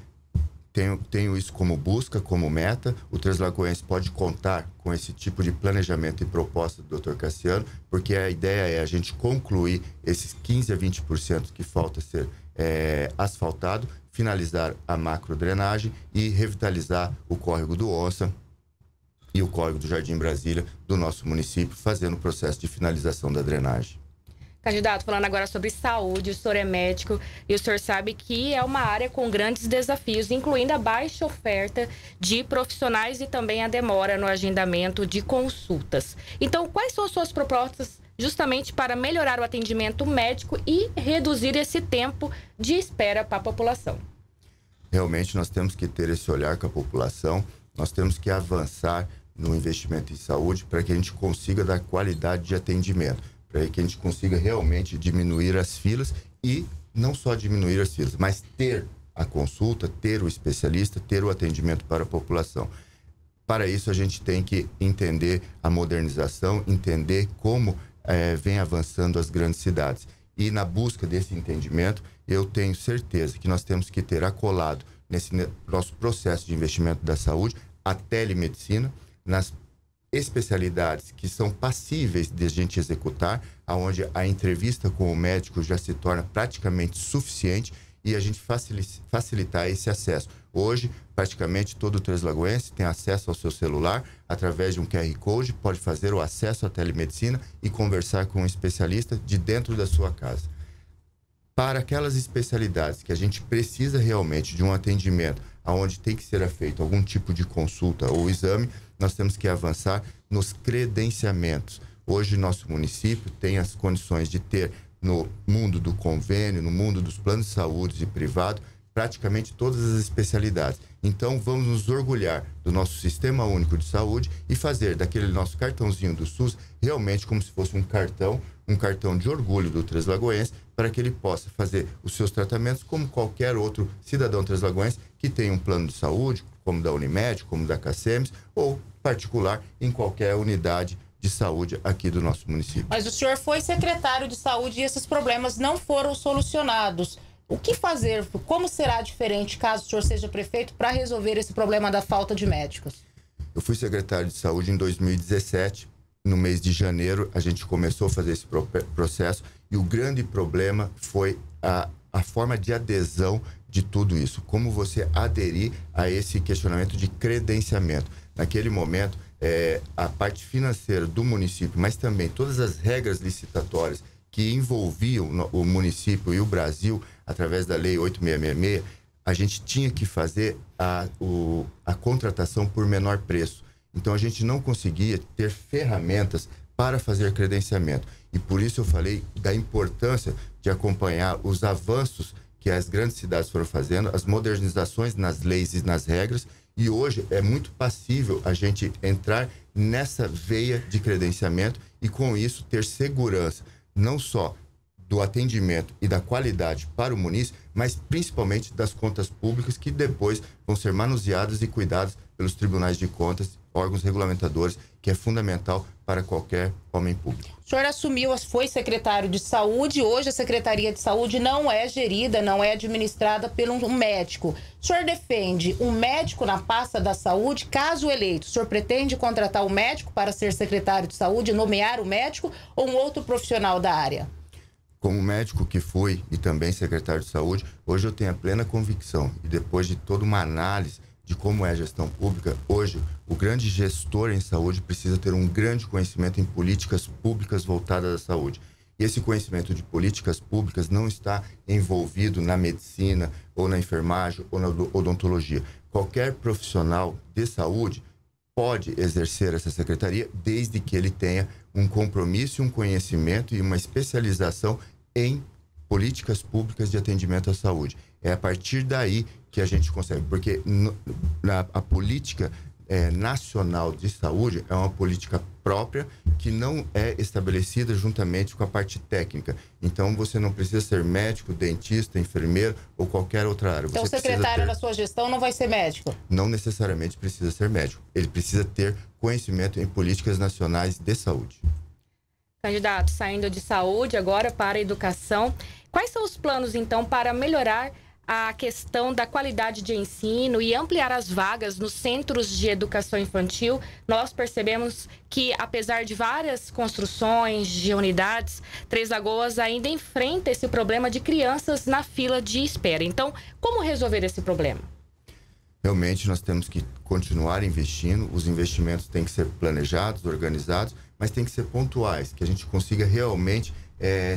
Tenho isso como busca, como meta. O Três Lagoense pode contar com esse tipo de planejamento e proposta do Dr. Cassiano, porque a ideia é a gente concluir esses 15 a 20% que falta ser asfaltado, finalizar a macrodrenagem e revitalizar o Córrego do Onça e o Córrego do Jardim Brasília do nosso município, fazendo o processo de finalização da drenagem. Candidato, falando agora sobre saúde, o senhor é médico e o senhor sabe que é uma área com grandes desafios, incluindo a baixa oferta de profissionais e também a demora no agendamento de consultas. Então, quais são as suas propostas justamente para melhorar o atendimento médico e reduzir esse tempo de espera para a população? Realmente, nós temos que ter esse olhar com a população, nós temos que avançar no investimento em saúde para que a gente consiga dar qualidade de atendimento, para que a gente consiga realmente diminuir as filas e não só diminuir as filas, mas ter a consulta, ter o especialista, ter o atendimento para a população. Para isso, a gente tem que entender a modernização, entender como vem avançando as grandes cidades. E na busca desse entendimento, eu tenho certeza que nós temos que ter acolado nesse nosso processo de investimento da saúde a telemedicina, nas especialidades que são passíveis de a gente executar, aonde a entrevista com o médico já se torna praticamente suficiente e a gente facilitar esse acesso. Hoje, praticamente todo o Três Lagoense tem acesso ao seu celular, através de um QR Code, pode fazer o acesso à telemedicina e conversar com um especialista de dentro da sua casa. Para aquelas especialidades que a gente precisa realmente de um atendimento, aonde tem que ser feito algum tipo de consulta ou exame, nós temos que avançar nos credenciamentos. Hoje, nosso município tem as condições de ter, no mundo do convênio, no mundo dos planos de saúde e privado, praticamente todas as especialidades. Então, vamos nos orgulhar do nosso Sistema Único de Saúde e fazer daquele nosso cartãozinho do SUS realmente como se fosse um cartão de orgulho do Três Lagoense, para que ele possa fazer os seus tratamentos como qualquer outro cidadão Três Lagoense que tem um plano de saúde, como da Unimed, como da Cacemes, ou particular em qualquer unidade de saúde aqui do nosso município. Mas o senhor foi secretário de saúde e esses problemas não foram solucionados. O que fazer? Como será diferente caso o senhor seja prefeito para resolver esse problema da falta de médicos? Eu fui secretário de saúde em 2017. No mês de janeiro, a gente começou a fazer esse processo e o grande problema foi a forma de adesão de tudo isso, como você aderir a esse questionamento de credenciamento. Naquele momento, a parte financeira do município, mas também todas as regras licitatórias que envolviam o município e o Brasil, através da lei 8666, a gente tinha que fazer a contratação por menor preço. Então, a gente não conseguia ter ferramentas para fazer credenciamento. E por isso eu falei da importância de acompanhar os avanços que as grandes cidades foram fazendo, as modernizações nas leis e nas regras, e hoje é muito passível a gente entrar nessa veia de credenciamento e, com isso, ter segurança, não só do atendimento e da qualidade para o município, mas principalmente das contas públicas, que depois vão ser manuseadas e cuidadas pelos tribunais de contas, órgãos regulamentadores, que é fundamental para qualquer homem público. O senhor assumiu, foi secretário de saúde, hoje a Secretaria de Saúde não é gerida, não é administrada por um médico. O senhor defende um médico na pasta da saúde, caso eleito? O senhor pretende contratar um médico para ser secretário de saúde, nomear o médico ou um outro profissional da área? Como médico que fui e também secretário de saúde, hoje eu tenho a plena convicção, e depois de toda uma análise de como é a gestão pública, hoje o grande gestor em saúde precisa ter um grande conhecimento em políticas públicas voltadas à saúde. E esse conhecimento de políticas públicas não está envolvido na medicina, ou na enfermagem, ou na odontologia. Qualquer profissional de saúde pode exercer essa secretaria, desde que ele tenha um compromisso, um conhecimento e uma especialização em políticas públicas de atendimento à saúde. É a partir daí que a gente consegue, porque a política nacional de saúde é uma política própria que não é estabelecida juntamente com a parte técnica. Então, você não precisa ser médico, dentista, enfermeiro ou qualquer outra área. Então, o secretário da sua gestão não vai ser médico? Não necessariamente precisa ser médico. Ele precisa ter conhecimento em políticas nacionais de saúde. Candidato, saindo de saúde agora para a educação, quais são os planos, então, para melhorar a questão da qualidade de ensino e ampliar as vagas nos centros de educação infantil? Nós percebemos que, apesar de várias construções de unidades, Três Lagoas ainda enfrenta esse problema de crianças na fila de espera. Então, como resolver esse problema? Realmente, nós temos que continuar investindo. Os investimentos têm que ser planejados, organizados, mas têm que ser pontuais, que a gente consiga realmente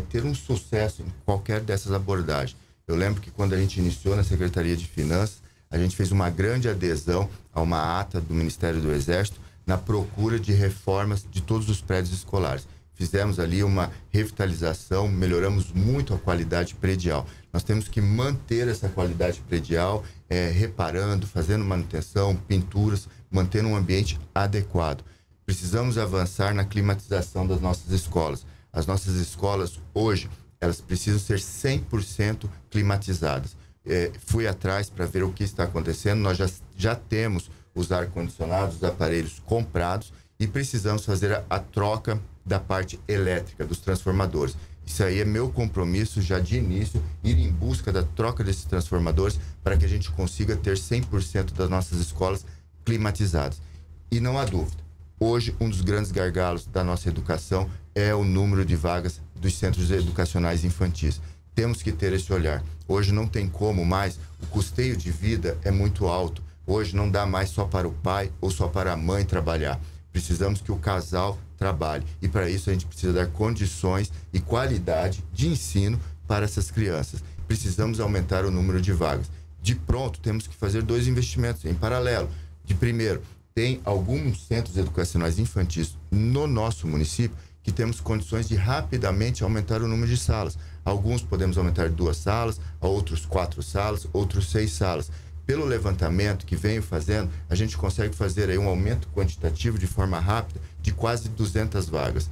ter um sucesso em qualquer dessas abordagens. Eu lembro que quando a gente iniciou na Secretaria de Finanças, a gente fez uma grande adesão a uma ata do Ministério do Exército na procura de reformas de todos os prédios escolares. Fizemos ali uma revitalização, melhoramos muito a qualidade predial. Nós temos que manter essa qualidade predial, reparando, fazendo manutenção, pinturas, mantendo um ambiente adequado. Precisamos avançar na climatização das nossas escolas. As nossas escolas hoje, elas precisam ser 100% climatizadas. Fui atrás para ver o que está acontecendo. Nós já temos os ar-condicionados, os aparelhos comprados, e precisamos fazer a troca da parte elétrica, dos transformadores. Isso aí é meu compromisso já de início, ir em busca da troca desses transformadores para que a gente consiga ter 100% das nossas escolas climatizadas. E não há dúvida, hoje um dos grandes gargalos da nossa educação é o número de vagas dos centros educacionais infantis. Temos que ter esse olhar. Hoje não tem como mais, o custeio de vida é muito alto. Hoje não dá mais só para o pai ou só para a mãe trabalhar. Precisamos que o casal trabalhe. E para isso a gente precisa dar condições e qualidade de ensino para essas crianças. Precisamos aumentar o número de vagas. De pronto, temos que fazer dois investimentos em paralelo. De primeiro, tem alguns centros educacionais infantis no nosso município que temos condições de rapidamente aumentar o número de salas. Alguns podemos aumentar 2 salas, outros 4 salas, outros 6 salas. Pelo levantamento que venho fazendo, a gente consegue fazer aí um aumento quantitativo de forma rápida de quase 200 vagas.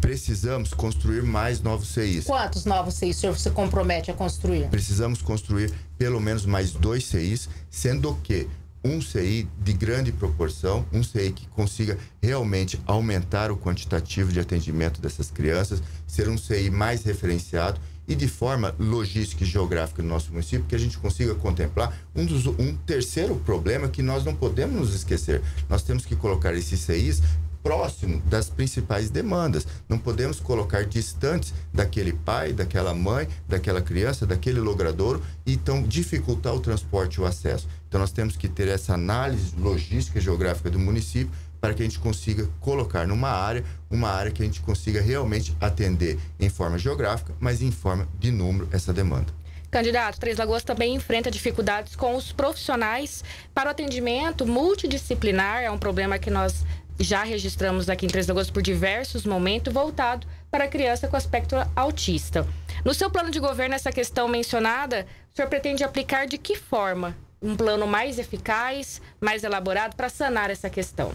Precisamos construir mais novos CIs. Quantos novos CIs o senhor se compromete a construir? Precisamos construir pelo menos mais 2 CIs, sendo que um CI de grande proporção, um CI que consiga realmente aumentar o quantitativo de atendimento dessas crianças, ser um CI mais referenciado e de forma logística e geográfica no nosso município, que a gente consiga contemplar um terceiro problema que nós não podemos nos esquecer. Nós temos que colocar esses CIs próximo das principais demandas. Não podemos colocar distantes daquele pai, daquela mãe, daquela criança, daquele logradouro, e então dificultar o transporte e o acesso. Então, nós temos que ter essa análise logística e geográfica do município para que a gente consiga colocar numa área, uma área que a gente consiga realmente atender em forma geográfica, mas em forma de número essa demanda. Candidato, Três Lagoas também enfrenta dificuldades com os profissionais para o atendimento multidisciplinar. É um problema que nós já registramos aqui em Três Lagoas por diversos momentos, voltado para a criança com aspecto autista. No seu plano de governo, essa questão mencionada, o senhor pretende aplicar de que forma? Um plano mais eficaz, mais elaborado para sanar essa questão?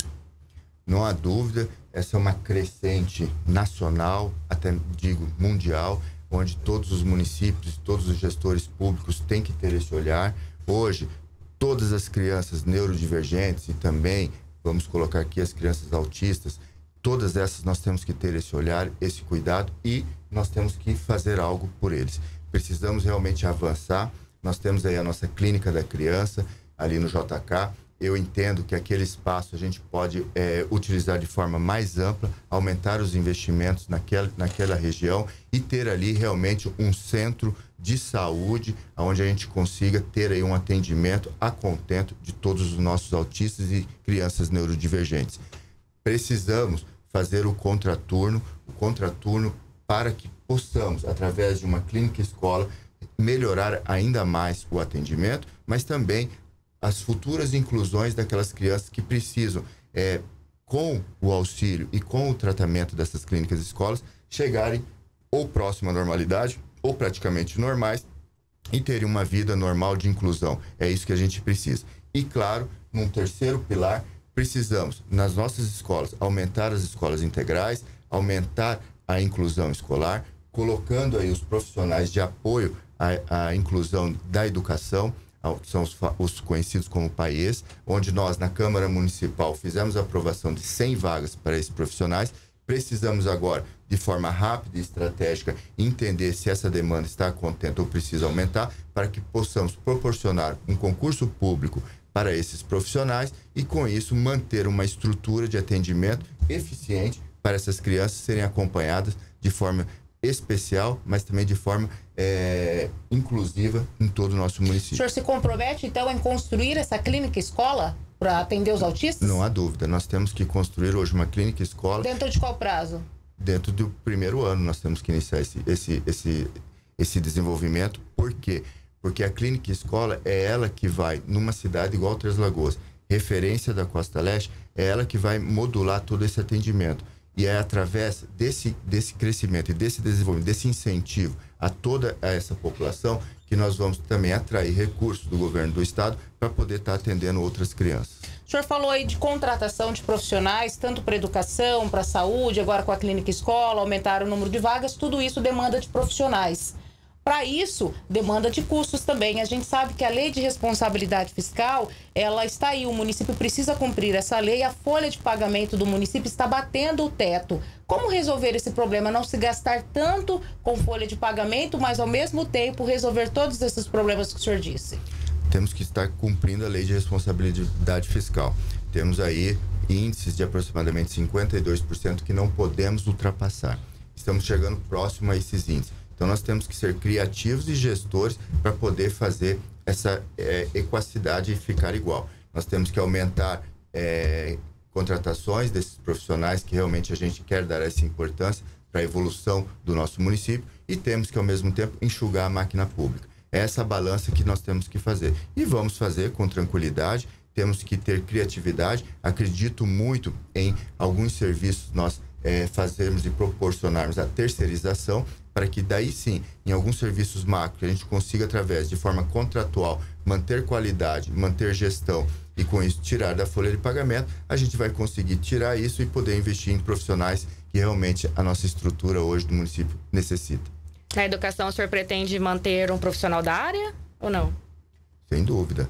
Não há dúvida, essa é uma crescente nacional, até digo mundial, onde todos os municípios, todos os gestores públicos têm que ter esse olhar. Hoje, todas as crianças neurodivergentes e também, vamos colocar aqui as crianças autistas, todas essas nós temos que ter esse olhar, esse cuidado e nós temos que fazer algo por eles. Precisamos realmente avançar. Nós temos aí a nossa clínica da criança, ali no JK. Eu entendo que aquele espaço a gente pode utilizar de forma mais ampla, aumentar os investimentos naquela região e ter ali realmente um centro de saúde, onde a gente consiga ter aí um atendimento a contento de todos os nossos autistas e crianças neurodivergentes. Precisamos fazer o contraturno para que possamos, através de uma clínica escola, melhorar ainda mais o atendimento, mas também as futuras inclusões daquelas crianças que precisam, com o auxílio e com o tratamento dessas clínicas e escolas, chegarem ou próximo à normalidade ou praticamente normais e terem uma vida normal de inclusão. É isso que a gente precisa. E claro, num terceiro pilar, precisamos, nas nossas escolas, aumentar as escolas integrais, aumentar a inclusão escolar, colocando aí os profissionais de apoio à inclusão da educação, que são os conhecidos como PAIs, onde nós, na Câmara Municipal, fizemos a aprovação de 100 vagas para esses profissionais. Precisamos agora, de forma rápida e estratégica, entender se essa demanda está contente ou precisa aumentar, para que possamos proporcionar um concurso público para esses profissionais e, com isso, manter uma estrutura de atendimento eficiente para essas crianças serem acompanhadas de forma especial, mas também de forma inclusiva em todo o nosso município. O senhor se compromete, então, em construir essa clínica escola para atender os autistas? Não há dúvida. Nós temos que construir hoje uma clínica escola. Dentro de qual prazo? Dentro do primeiro ano nós temos que iniciar esse desenvolvimento. Por quê? Porque a clínica escola é ela que vai, numa cidade igual Três Lagoas, referência da Costa Leste, é ela que vai modular todo esse atendimento. E é através desse crescimento e desse desenvolvimento, desse incentivo a toda essa população, que nós vamos também atrair recursos do governo do estado para poder estar atendendo outras crianças. O senhor falou aí de contratação de profissionais, tanto para educação, para saúde, agora com a clínica escola, aumentaram o número de vagas, tudo isso demanda de profissionais. Para isso, demanda de custos também. A gente sabe que a lei de responsabilidade fiscal, ela está aí, o município precisa cumprir essa lei, a folha de pagamento do município está batendo o teto. Como resolver esse problema? Não se gastar tanto com folha de pagamento, mas ao mesmo tempo resolver todos esses problemas que o senhor disse? Temos que estar cumprindo a lei de responsabilidade fiscal. Temos aí índices de aproximadamente 52% que não podemos ultrapassar. Estamos chegando próximo a esses índices. Então, nós temos que ser criativos e gestores para poder fazer essa equacidade e ficar igual. Nós temos que aumentar contratações desses profissionais que realmente a gente quer dar essa importância para a evolução do nosso município e temos que, ao mesmo tempo, enxugar a máquina pública. É essa balança que nós temos que fazer. E vamos fazer com tranquilidade, temos que ter criatividade. Acredito muito em alguns serviços nós fazermos e proporcionarmos a terceirização, para que daí sim, em alguns serviços macro, a gente consiga, através de forma contratual, manter qualidade, manter gestão e com isso tirar da folha de pagamento, a gente vai conseguir tirar isso e poder investir em profissionais que realmente a nossa estrutura hoje do município necessita. Na educação, o senhor pretende manter um profissional da área ou não? Sem dúvida.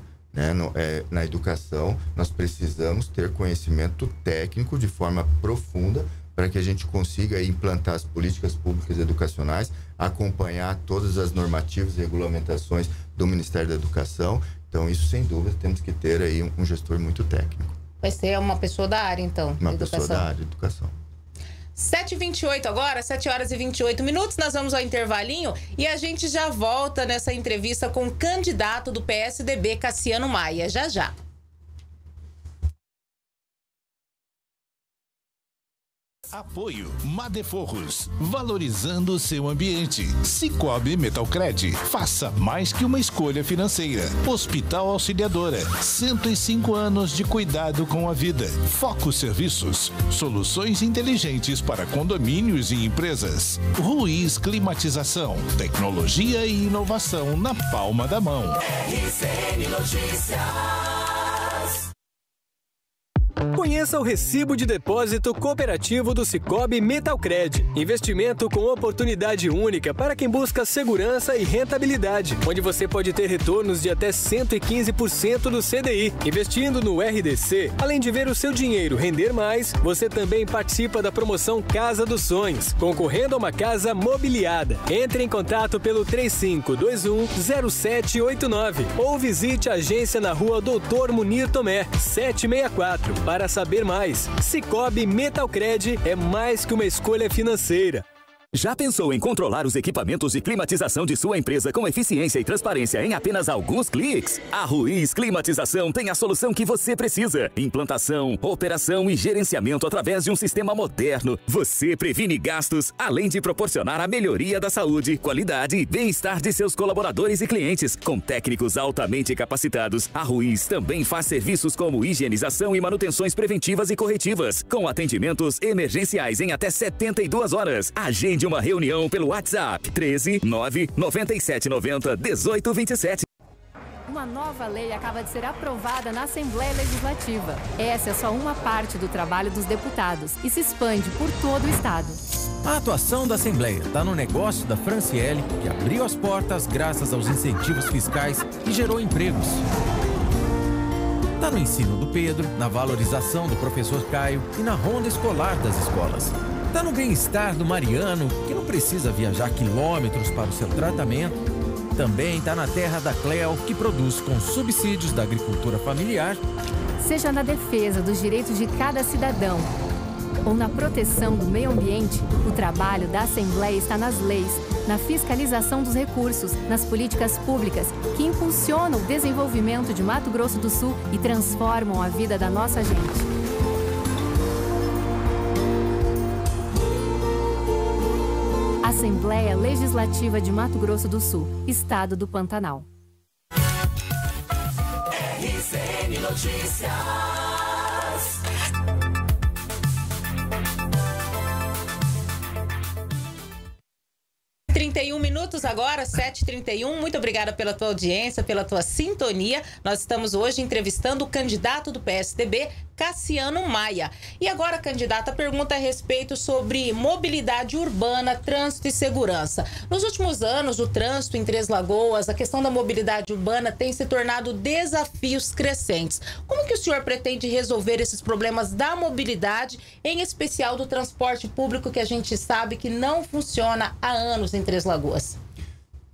Na educação, nós precisamos ter conhecimento técnico de forma profunda, para que a gente consiga implantar as políticas públicas educacionais, acompanhar todas as normativas e regulamentações do Ministério da Educação. Então, isso, sem dúvida, temos que ter aí um gestor muito técnico. Vai ser uma pessoa da área, então, uma pessoa da área de educação. 7h28 agora, 7h28, nós vamos ao intervalinho e a gente já volta nessa entrevista com o candidato do PSDB, Cassiano Maia. Já, já. Apoio Madeforros, valorizando o seu ambiente. Sicoob Metalcred, faça mais que uma escolha financeira. Hospital Auxiliadora, 105 anos de cuidado com a vida. Foco Serviços, soluções inteligentes para condomínios e empresas. Ruiz Climatização, tecnologia e inovação na palma da mão. RCN Notícias. Conheça o Recibo de Depósito Cooperativo do Sicoob Metalcred. Investimento com oportunidade única para quem busca segurança e rentabilidade, onde você pode ter retornos de até 115% do CDI. Investindo no RDC, além de ver o seu dinheiro render mais, você também participa da promoção Casa dos Sonhos, concorrendo a uma casa mobiliada. Entre em contato pelo 3521-0789 ou visite a agência na rua Doutor Munir Tomé, 764. Para saber mais, Sicoob Metalcred é mais que uma escolha financeira. Já pensou em controlar os equipamentos de climatização de sua empresa com eficiência e transparência em apenas alguns cliques? A Ruiz Climatização tem a solução que você precisa. Implantação, operação e gerenciamento através de um sistema moderno. Você previne gastos, além de proporcionar a melhoria da saúde, qualidade e bem-estar de seus colaboradores e clientes. Com técnicos altamente capacitados, a Ruiz também faz serviços como higienização e manutenções preventivas e corretivas, com atendimentos emergenciais em até 72 horas. Agende de uma reunião pelo WhatsApp 13 9 97 90 18 27. Uma nova lei acaba de ser aprovada na Assembleia Legislativa. Essa é só uma parte do trabalho dos deputados e se expande por todo o estado. A atuação da Assembleia está no negócio da Franciele, que abriu as portas graças aos incentivos fiscais e gerou empregos. Está no ensino do Pedro, na valorização do professor Caio e na ronda escolar das escolas. Está no bem-estar do Mariano, que não precisa viajar quilômetros para o seu tratamento. Também está na terra da Cleo, que produz com subsídios da agricultura familiar. Seja na defesa dos direitos de cada cidadão ou na proteção do meio ambiente, o trabalho da Assembleia está nas leis, na fiscalização dos recursos, nas políticas públicas que impulsionam o desenvolvimento de Mato Grosso do Sul e transformam a vida da nossa gente. Assembleia Legislativa de Mato Grosso do Sul, Estado do Pantanal. RCN Notícias. Agora, 7h31, muito obrigada pela tua audiência, pela tua sintonia. Nós estamos hoje entrevistando o candidato do PSDB, Cassiano Maia. E agora, candidata, pergunta a respeito sobre mobilidade urbana, trânsito e segurança. Nos últimos anos, o trânsito em Três Lagoas, a questão da mobilidade urbana tem se tornado desafios crescentes. Como que o senhor pretende resolver esses problemas da mobilidade, em especial do transporte público, que a gente sabe que não funciona há anos em Três Lagoas?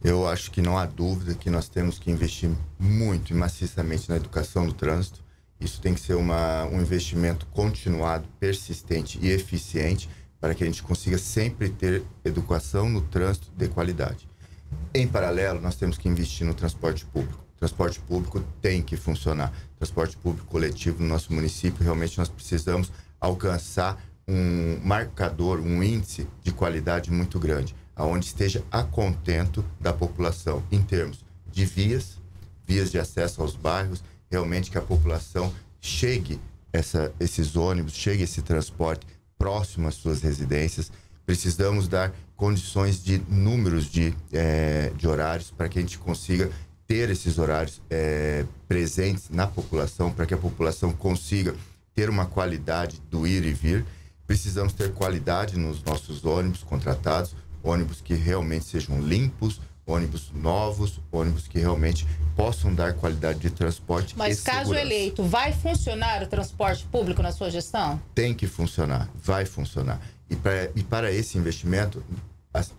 Eu acho que não há dúvida que nós temos que investir muito e maciçamente na educação do trânsito. Isso tem que ser um investimento continuado, persistente e eficiente para que a gente consiga sempre ter educação no trânsito de qualidade. Em paralelo, nós temos que investir no transporte público. O transporte público tem que funcionar. O transporte público coletivo no nosso município, realmente nós precisamos alcançar um marcador, um índice de qualidade muito grande, aonde esteja a contento da população em termos de vias de acesso aos bairros, realmente que a população chegue esses ônibus, chegue esse transporte próximo às suas residências. Precisamos dar condições de números de horários para que a gente consiga ter esses horários presentes na população, para que a população consiga ter uma qualidade do ir e vir. Precisamos ter qualidade nos nossos ônibus contratados, ônibus que realmente sejam limpos, ônibus novos, ônibus que realmente possam dar qualidade de transporte. Mas caso eleito, vai funcionar o transporte público na sua gestão? Tem que funcionar, vai funcionar. E para esse investimento,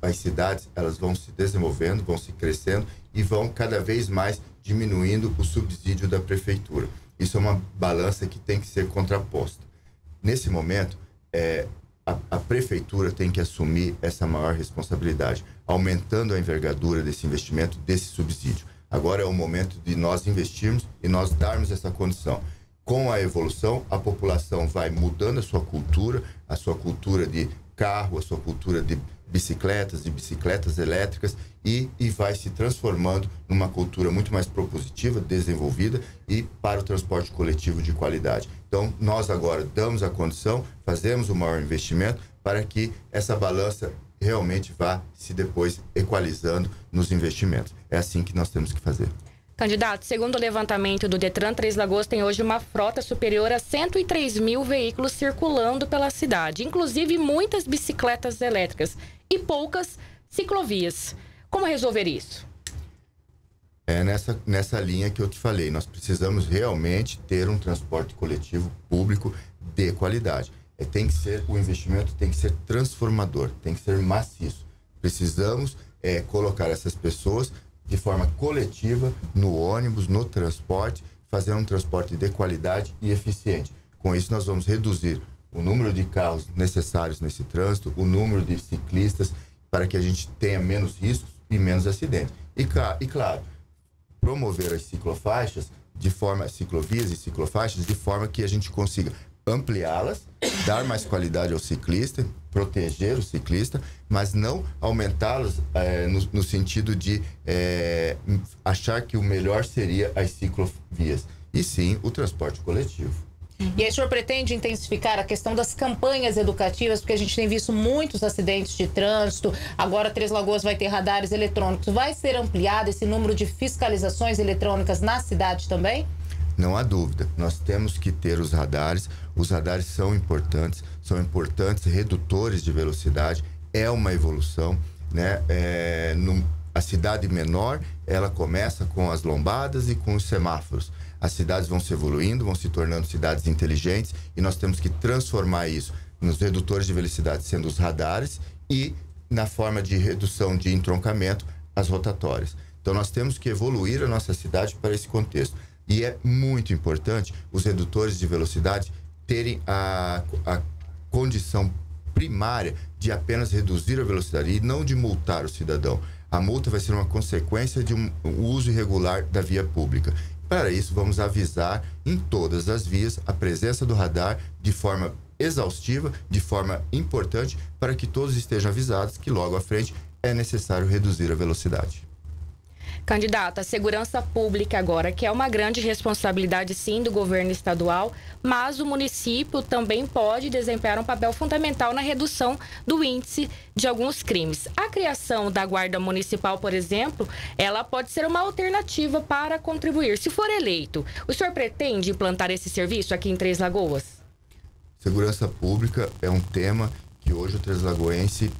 as cidades elas vão se desenvolvendo, vão se crescendo e vão cada vez mais diminuindo o subsídio da prefeitura. Isso é uma balança que tem que ser contraposta. Nesse momento, a prefeitura tem que assumir essa maior responsabilidade, aumentando a envergadura desse investimento, desse subsídio. Agora é o momento de nós investirmos e nós darmos essa condição. com a evolução, a população vai mudando a sua cultura de carro, a sua cultura de bicicletas elétricas e vai se transformando numa cultura muito mais propositiva, desenvolvida e para o transporte coletivo de qualidade. Então, nós agora damos a condição, fazemos o maior investimento para que essa balança realmente vá se depois equalizando nos investimentos. É assim que nós temos que fazer. Candidato, segundo o levantamento do Detran, Três Lagoas tem hoje uma frota superior a 103 mil veículos circulando pela cidade, inclusive muitas bicicletas elétricas e poucas ciclovias. Como resolver isso? É nessa linha que eu te falei, nós precisamos realmente ter um transporte coletivo público de qualidade. Tem que ser, o investimento tem que ser transformador, tem que ser maciço. Precisamos colocar essas pessoas de forma coletiva, no ônibus, no transporte, fazer um transporte de qualidade e eficiente. Com isso, nós vamos reduzir o número de carros necessários nesse trânsito, o número de ciclistas, para que a gente tenha menos riscos e menos acidentes. E claro, promover as ciclofaixas, de forma, ciclovias e ciclofaixas, de forma que a gente consiga ampliá-las, dar mais qualidade ao ciclista, proteger o ciclista, mas não aumentá-las no sentido de achar que o melhor seria as ciclovias, e sim o transporte coletivo. E aí o senhor pretende intensificar a questão das campanhas educativas, porque a gente tem visto muitos acidentes de trânsito, agora Três Lagoas vai ter radares eletrônicos. Vai ser ampliado esse número de fiscalizações eletrônicas na cidade também? Não há dúvida, nós temos que ter os radares são importantes redutores de velocidade, é uma evolução, né? A cidade menor, ela começa com as lombadas e com os semáforos. As cidades vão se evoluindo, vão se tornando cidades inteligentes e nós temos que transformar isso nos redutores de velocidade, sendo os radares, e na forma de redução de entroncamento, as rotatórias. Então nós temos que evoluir a nossa cidade para esse contexto. E é muito importante os redutores de velocidade terem a condição primária de apenas reduzir a velocidade e não de multar o cidadão. A multa vai ser uma consequência de um uso irregular da via pública. Para isso, vamos avisar em todas as vias a presença do radar de forma exaustiva, de forma importante, para que todos estejam avisados que logo à frente é necessário reduzir a velocidade. Candidata, a segurança pública agora, que é uma grande responsabilidade, sim, do governo estadual, mas o município também pode desempenhar um papel fundamental na redução do índice de alguns crimes. A criação da Guarda Municipal, por exemplo, ela pode ser uma alternativa para contribuir. Se for eleito, o senhor pretende implantar esse serviço aqui em Três Lagoas? Segurança pública é um tema que hoje o treslagoense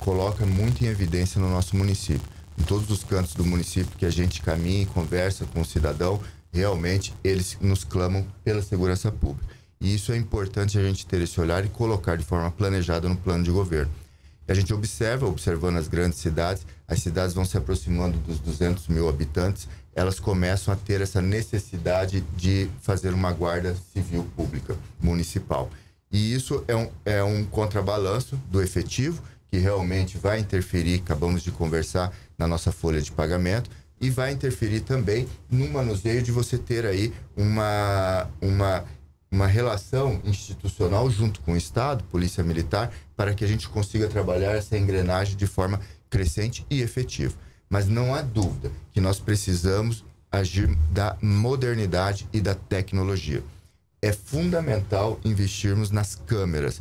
coloca muito em evidência no nosso município. Em todos os cantos do município que a gente caminha e conversa com o cidadão, realmente eles nos clamam pela segurança pública. E isso é importante a gente ter esse olhar e colocar de forma planejada no plano de governo. E a gente observando as grandes cidades, as cidades vão se aproximando dos 200 mil habitantes, elas começam a ter essa necessidade de fazer uma guarda civil pública municipal. E isso é um contrabalanço do efetivo, que realmente vai interferir, acabamos de conversar, na nossa folha de pagamento, e vai interferir também no manuseio de você ter aí uma relação institucional junto com o Estado, Polícia Militar, para que a gente consiga trabalhar essa engrenagem de forma crescente e efetiva. Mas não há dúvida que nós precisamos agir da modernidade e da tecnologia. É fundamental investirmos nas câmeras.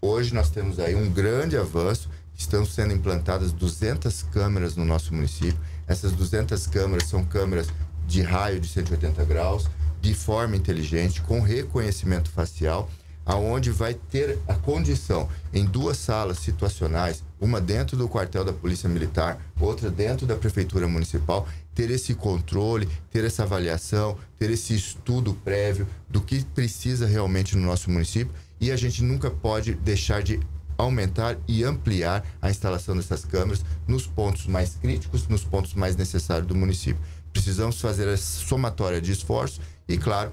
Hoje nós temos aí um grande avanço. Estão sendo implantadas 200 câmeras no nosso município. Essas 200 câmeras são câmeras de raio de 180 graus, de forma inteligente, com reconhecimento facial, aonde vai ter a condição, em duas salas situacionais, uma dentro do quartel da Polícia Militar, outra dentro da Prefeitura Municipal, ter esse controle, ter essa avaliação, ter esse estudo prévio do que precisa realmente no nosso município. E a gente nunca pode deixar de aumentar e ampliar a instalação dessas câmeras nos pontos mais críticos, nos pontos mais necessários do município. Precisamos fazer a somatória de esforços e, claro,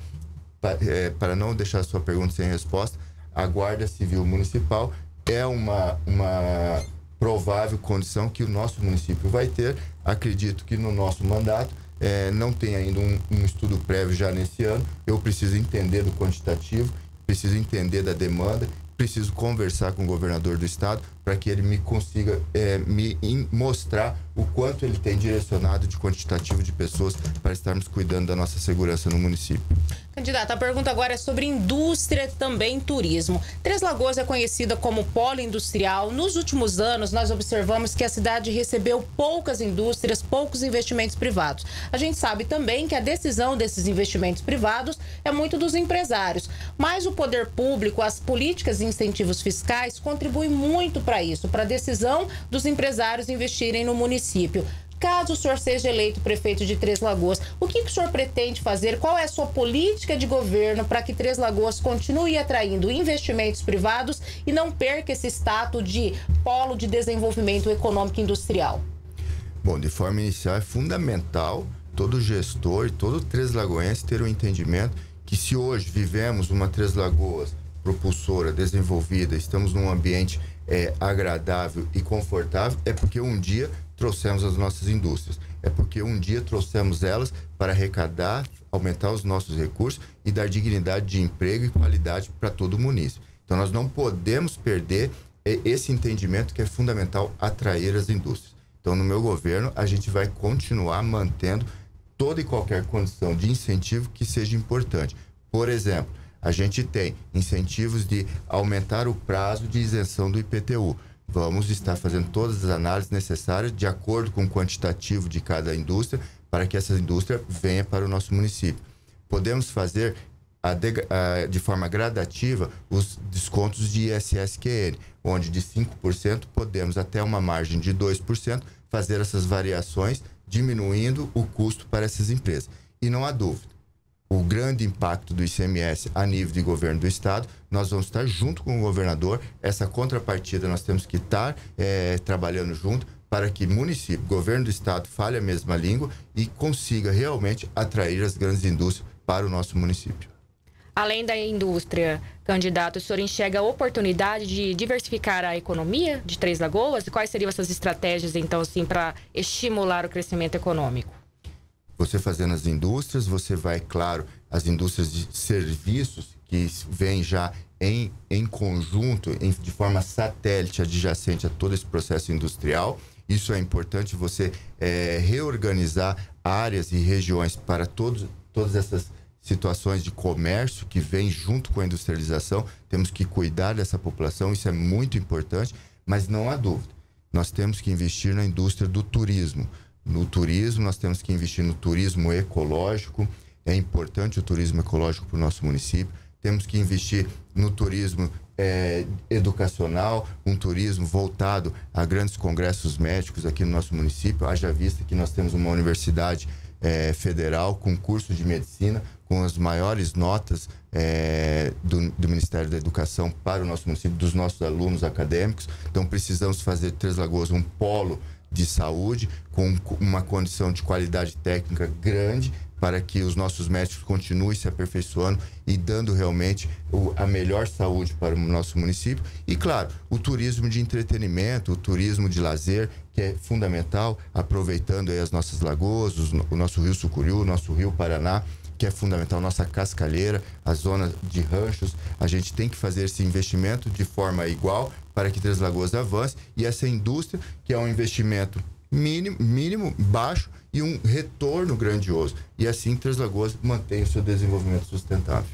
para não deixar a sua pergunta sem resposta, a Guarda Civil Municipal é uma provável condição que o nosso município vai ter. Acredito que no nosso mandato não tem ainda um estudo prévio já nesse ano. Eu preciso entender do quantitativo, preciso entender da demanda, preciso conversar com o governador do estado para que ele me consiga mostrar o quanto ele tem direcionado de quantitativo de pessoas para estarmos cuidando da nossa segurança no município. Candidato, a pergunta agora é sobre indústria, também turismo. Três Lagoas é conhecida como polo industrial. Nos últimos anos, nós observamos que a cidade recebeu poucas indústrias, poucos investimentos privados. A gente sabe também que a decisão desses investimentos privados é muito dos empresários. Mas o poder público, as políticas e incentivos fiscais contribuem muito para isso, para a decisão dos empresários investirem no município. Caso o senhor seja eleito prefeito de Três Lagoas, o que o senhor pretende fazer? Qual é a sua política de governo para que Três Lagoas continue atraindo investimentos privados e não perca esse status de polo de desenvolvimento econômico e industrial? Bom, de forma inicial é fundamental todo gestor e todo Três Lagoense ter o entendimento que se hoje vivemos uma Três Lagoas propulsora, desenvolvida, estamos num ambiente agradável e confortável, é porque um dia trouxemos as nossas indústrias, é porque um dia trouxemos elas para arrecadar, aumentar os nossos recursos e dar dignidade de emprego e qualidade para todo o município. Então, nós não podemos perder esse entendimento que é fundamental atrair as indústrias. Então, no meu governo, a gente vai continuar mantendo toda e qualquer condição de incentivo que seja importante. Por exemplo, a gente tem incentivos de aumentar o prazo de isenção do IPTU. Vamos estar fazendo todas as análises necessárias de acordo com o quantitativo de cada indústria para que essa indústria venha para o nosso município. Podemos fazer de forma gradativa os descontos de ISSQN, onde de 5% podemos até uma margem de 2% fazer essas variações, diminuindo o custo para essas empresas. E não há dúvida, o grande impacto do ICMS a nível de governo do estado, nós vamos estar junto com o governador. Essa contrapartida nós temos que estar trabalhando junto para que município, governo do estado, fale a mesma língua e consiga realmente atrair as grandes indústrias para o nosso município. Além da indústria, candidato, o senhor enxerga a oportunidade de diversificar a economia de Três Lagoas? Quais seriam essas estratégias, então, assim, para estimular o crescimento econômico? Você fazendo as indústrias, você vai, claro, as indústrias de serviços que vêm já em conjunto, de forma satélite, adjacente a todo esse processo industrial. Isso é importante, você reorganizar áreas e regiões para todas essas situações de comércio que vêm junto com a industrialização. Temos que cuidar dessa população, isso é muito importante, mas não há dúvida. Nós temos que investir na indústria do turismo. No turismo, nós temos que investir no turismo ecológico, é importante o turismo ecológico para o nosso município. Temos que investir no turismo educacional, um turismo voltado a grandes congressos médicos aqui no nosso município. Haja vista que nós temos uma universidade federal com curso de medicina, com as maiores notas do Ministério da Educação para o nosso município, dos nossos alunos acadêmicos. Então, precisamos fazer de Três Lagoas um polo de saúde, com uma condição de qualidade técnica grande, para que os nossos médicos continuem se aperfeiçoando e dando realmente a melhor saúde para o nosso município. E, claro, o turismo de entretenimento, o turismo de lazer, que é fundamental, aproveitando aí as nossas lagoas, o nosso Rio Sucuriú, o nosso Rio Paraná, que é fundamental, nossa cascalheira, a zona de ranchos. A gente tem que fazer esse investimento de forma igual para que Três Lagoas avance, e essa indústria, que é um investimento mínimo, baixo e um retorno grandioso. E assim Três Lagoas mantém o seu desenvolvimento sustentável.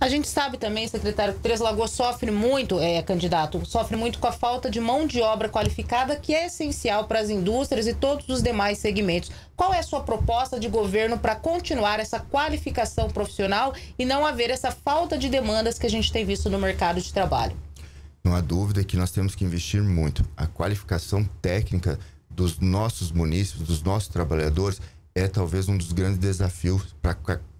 A gente sabe também, secretário, que Três Lagoas sofre muito, candidato, sofre muito com a falta de mão de obra qualificada, que é essencial para as indústrias e todos os demais segmentos. Qual é a sua proposta de governo para continuar essa qualificação profissional e não haver essa falta de demandas que a gente tem visto no mercado de trabalho? Não há dúvida que nós temos que investir muito. A qualificação técnica dos nossos munícipes, dos nossos trabalhadores, é talvez um dos grandes desafios para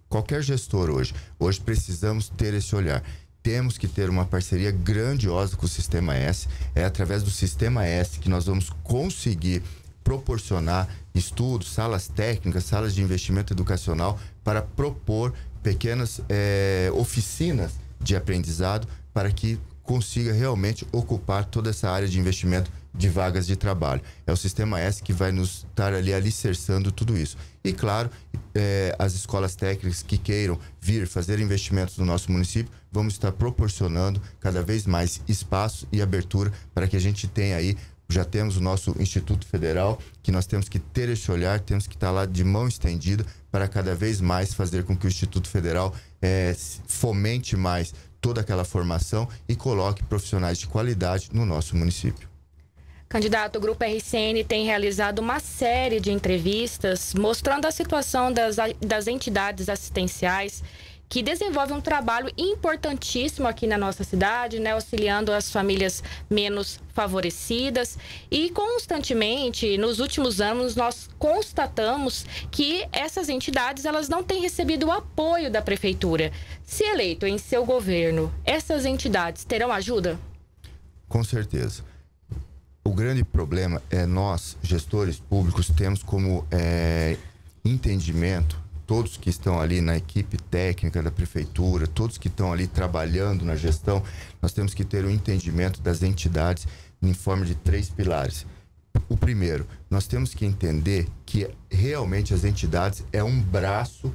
qualquer gestor hoje. Hoje precisamos ter esse olhar. Temos que ter uma parceria grandiosa com o Sistema S. É através do Sistema S que nós vamos conseguir proporcionar estudos, salas técnicas, salas de investimento educacional para propor pequenas oficinas de aprendizado para que consiga realmente ocupar toda essa área de investimento de vagas de trabalho. É o Sistema S que vai nos estar ali alicerçando tudo isso. E claro, as escolas técnicas que queiram vir fazer investimentos no nosso município, vamos estar proporcionando cada vez mais espaço e abertura para que a gente tenha aí, já temos o nosso Instituto Federal, que nós temos que ter esse olhar, temos que estar lá de mão estendida para cada vez mais fazer com que o Instituto Federal fomente mais toda aquela formação e coloque profissionais de qualidade no nosso município. Candidato, o Grupo RCN tem realizado uma série de entrevistas mostrando a situação das entidades assistenciais que desenvolvem um trabalho importantíssimo aqui na nossa cidade, né, auxiliando as famílias menos favorecidas. E constantemente, nos últimos anos, nós constatamos que essas entidades elas não têm recebido o apoio da Prefeitura. Se eleito em seu governo, essas entidades terão ajuda? Com certeza. O grande problema é nós, gestores públicos, temos como entendimento, todos que estão ali na equipe técnica da prefeitura, todos que estão ali trabalhando na gestão, nós temos que ter um entendimento das entidades em forma de 3 pilares. O primeiro, nós temos que entender que realmente as entidades é um braço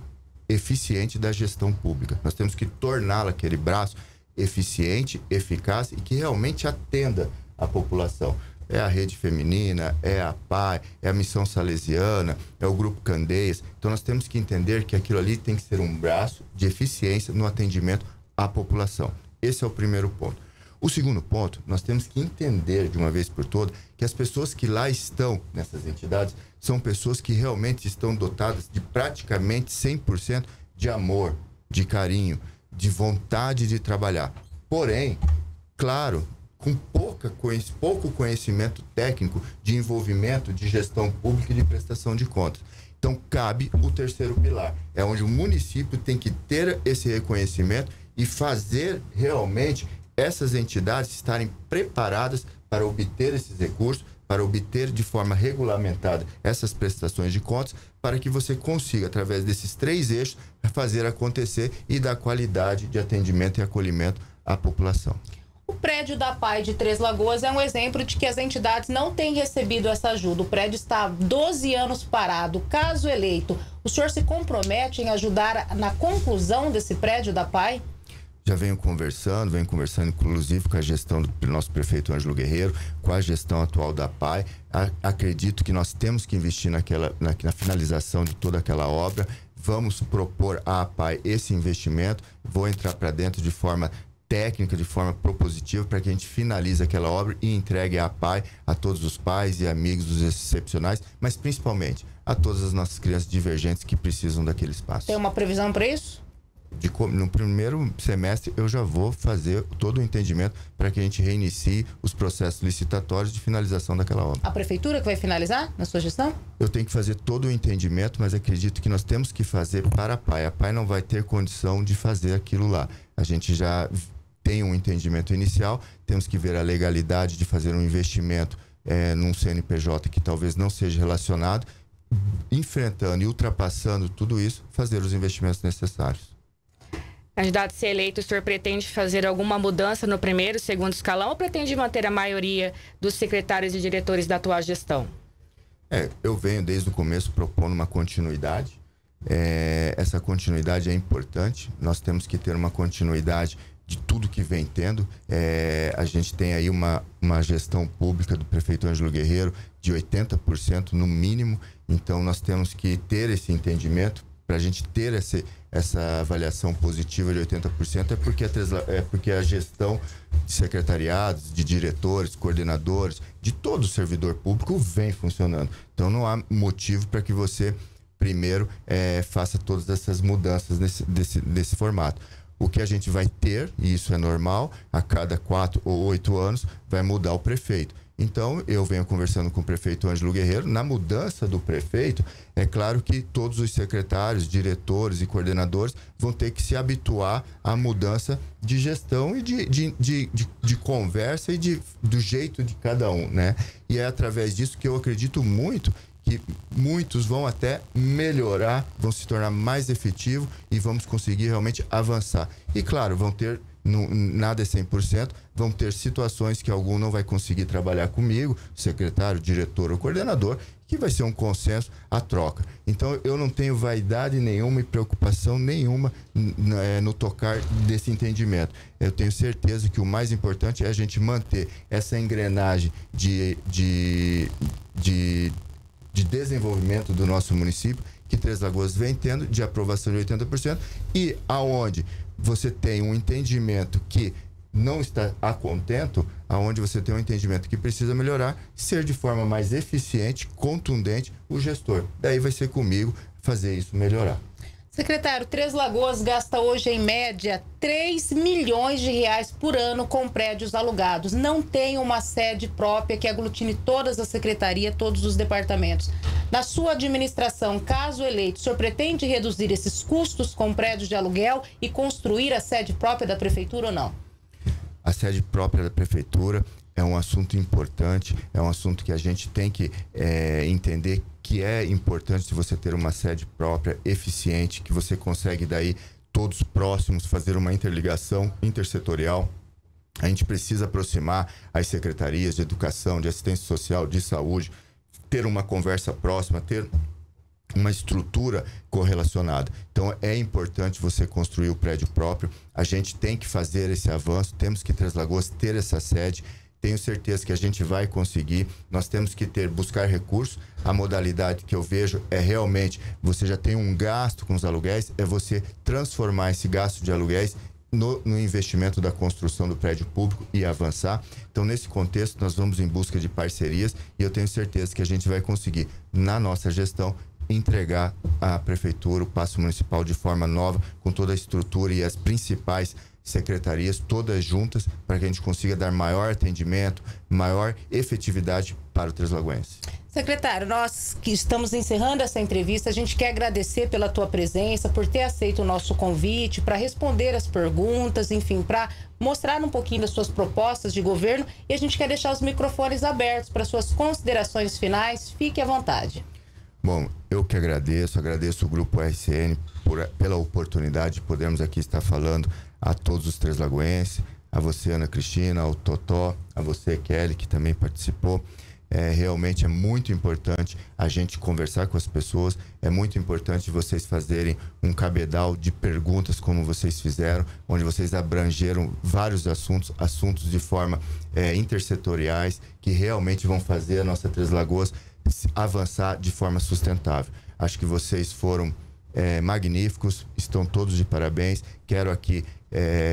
eficiente da gestão pública. Nós temos que torná-la aquele braço eficiente, eficaz e que realmente atenda a população. É a Rede Feminina, é a PAI, é a Missão Salesiana, é o Grupo Candeias. Então, nós temos que entender que aquilo ali tem que ser um braço de eficiência no atendimento à população. Esse é o primeiro ponto. O segundo ponto, nós temos que entender de uma vez por todas que as pessoas que lá estão nessas entidades são pessoas que realmente estão dotadas de praticamente 100% de amor, de carinho, de vontade de trabalhar. Porém, claro, com pouco conhecimento técnico de envolvimento de gestão pública e de prestação de contas. Então, cabe o terceiro pilar. É onde o município tem que ter esse reconhecimento e fazer realmente essas entidades estarem preparadas para obter esses recursos, para obter de forma regulamentada essas prestações de contas, para que você consiga, através desses 3 eixos, fazer acontecer e dar qualidade de atendimento e acolhimento à população. O prédio da PAI de Três Lagoas é um exemplo de que as entidades não têm recebido essa ajuda. O prédio está há 12 anos parado. Caso eleito, o senhor se compromete em ajudar na conclusão desse prédio da PAI? Já venho conversando inclusive com a gestão do nosso prefeito Ângelo Guerreiro, com a gestão atual da PAI. Acredito que nós temos que investir na finalização de toda aquela obra. Vamos propor à PAI esse investimento. Vou entrar para dentro de forma técnica, de forma propositiva, para que a gente finalize aquela obra e entregue à PAI, a todos os pais e amigos dos excepcionais, mas principalmente a todas as nossas crianças divergentes que precisam daquele espaço. Tem uma previsão para isso? No primeiro semestre eu já vou fazer todo o entendimento para que a gente reinicie os processos licitatórios de finalização daquela obra. A prefeitura que vai finalizar na sua gestão? Eu tenho que fazer todo o entendimento, mas acredito que nós temos que fazer para a PAI. A PAI não vai ter condição de fazer aquilo lá. A gente já tem um entendimento inicial, temos que ver a legalidade de fazer um investimento num CNPJ que talvez não seja relacionado, enfrentando e ultrapassando tudo isso, fazer os investimentos necessários. Candidato, se eleito, o senhor pretende fazer alguma mudança no primeiro, segundo escalão ou pretende manter a maioria dos secretários e diretores da atual gestão? Eu venho desde o começo propondo uma continuidade. Essa continuidade é importante, nós temos que ter uma continuidade de tudo que vem tendo. A gente tem aí uma gestão pública do prefeito Ângelo Guerreiro de 80% no mínimo, então nós temos que ter esse entendimento. Para a gente ter essa avaliação positiva de 80% é porque a gestão de secretariados, de diretores, coordenadores, de todo o servidor público vem funcionando. Então não há motivo para que você primeiro faça todas essas mudanças nesse formato. O que a gente vai ter, e isso é normal, a cada 4 ou 8 anos vai mudar o prefeito. Então, eu venho conversando com o prefeito Ângelo Guerreiro. Na mudança do prefeito, é claro que todos os secretários, diretores e coordenadores vão ter que se habituar à mudança de gestão e de conversa e do jeito de cada um, né? E é através disso que eu acredito muito que muitos vão até melhorar, vão se tornar mais efetivos e vamos conseguir realmente avançar. E claro, vão ter nada é 100%, vão ter situações que algum não vai conseguir trabalhar comigo, secretário, diretor ou coordenador, que vai ser um consenso a troca. Então, eu não tenho vaidade nenhuma e preocupação nenhuma no tocar desse entendimento. Eu tenho certeza que o mais importante é a gente manter essa engrenagem de desenvolvimento do nosso município, que Três Lagoas vem tendo, de aprovação de 80%, e aonde você tem um entendimento que não está a contento, aonde você tem um entendimento que precisa melhorar, ser de forma mais eficiente, contundente, o gestor. Daí vai ser comigo fazer isso melhorar. Secretário, Três Lagoas gasta hoje, em média, 3 milhões de reais por ano com prédios alugados. Não tem uma sede própria que aglutine todas as secretarias, todos os departamentos. Na sua administração, caso eleito, o senhor pretende reduzir esses custos com prédios de aluguel e construir a sede própria da prefeitura ou não? A sede própria da prefeitura é um assunto importante, é um assunto que a gente tem que entender que é importante se você ter uma sede própria, eficiente, que você consegue daí todos próximos fazer uma interligação intersetorial. A gente precisa aproximar as secretarias de educação, de assistência social, de saúde, ter uma conversa próxima, ter uma estrutura correlacionada. Então, é importante você construir o prédio próprio. A gente tem que fazer esse avanço, temos que Três Lagoas ter essa sede. Tenho certeza que a gente vai conseguir. Nós temos que buscar recursos. A modalidade que eu vejo é realmente, você já tem um gasto com os aluguéis, é você transformar esse gasto de aluguéis no investimento da construção do prédio público e avançar. Então, nesse contexto, nós vamos em busca de parcerias e eu tenho certeza que a gente vai conseguir, na nossa gestão, entregar à prefeitura, o paço municipal, de forma nova, com toda a estrutura e as principais secretarias todas juntas, para que a gente consiga dar maior atendimento, maior efetividade para o Três Lagoense. Secretário, nós que estamos encerrando essa entrevista, a gente quer agradecer pela tua presença, por ter aceito o nosso convite, para responder as perguntas, enfim, para mostrar um pouquinho das suas propostas de governo, e a gente quer deixar os microfones abertos para suas considerações finais. Fique à vontade. Bom, eu que agradeço o Grupo RCN pela oportunidade de podermos aqui estar falando a todos os Três Lagoenses, a você, Ana Cristina, ao Totó, a você, Kelly, que também participou. Realmente é muito importante a gente conversar com as pessoas, é muito importante vocês fazerem um cabedal de perguntas como vocês fizeram, onde vocês abrangeram vários assuntos de forma intersetoriais, que realmente vão fazer a nossa Três Lagoas avançar de forma sustentável. Acho que vocês foram magníficos, estão todos de parabéns. Quero aqui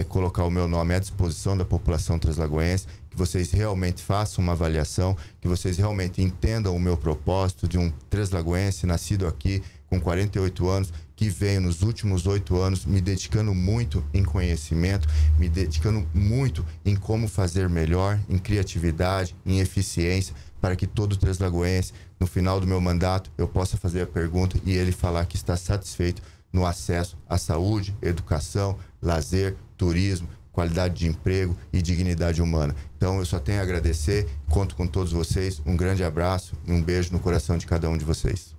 colocar o meu nome à disposição da população treslagoense, que vocês realmente façam uma avaliação, que vocês realmente entendam o meu propósito de um treslagoense nascido aqui com 48 anos, que venho nos últimos 8 anos me dedicando muito em conhecimento, me dedicando muito em como fazer melhor, em criatividade, em eficiência, para que todo Três Lagoense, no final do meu mandato, eu possa fazer a pergunta e ele falar que está satisfeito no acesso à saúde, educação, lazer, turismo, qualidade de emprego e dignidade humana. Então, eu só tenho a agradecer, conto com todos vocês, um grande abraço e um beijo no coração de cada um de vocês.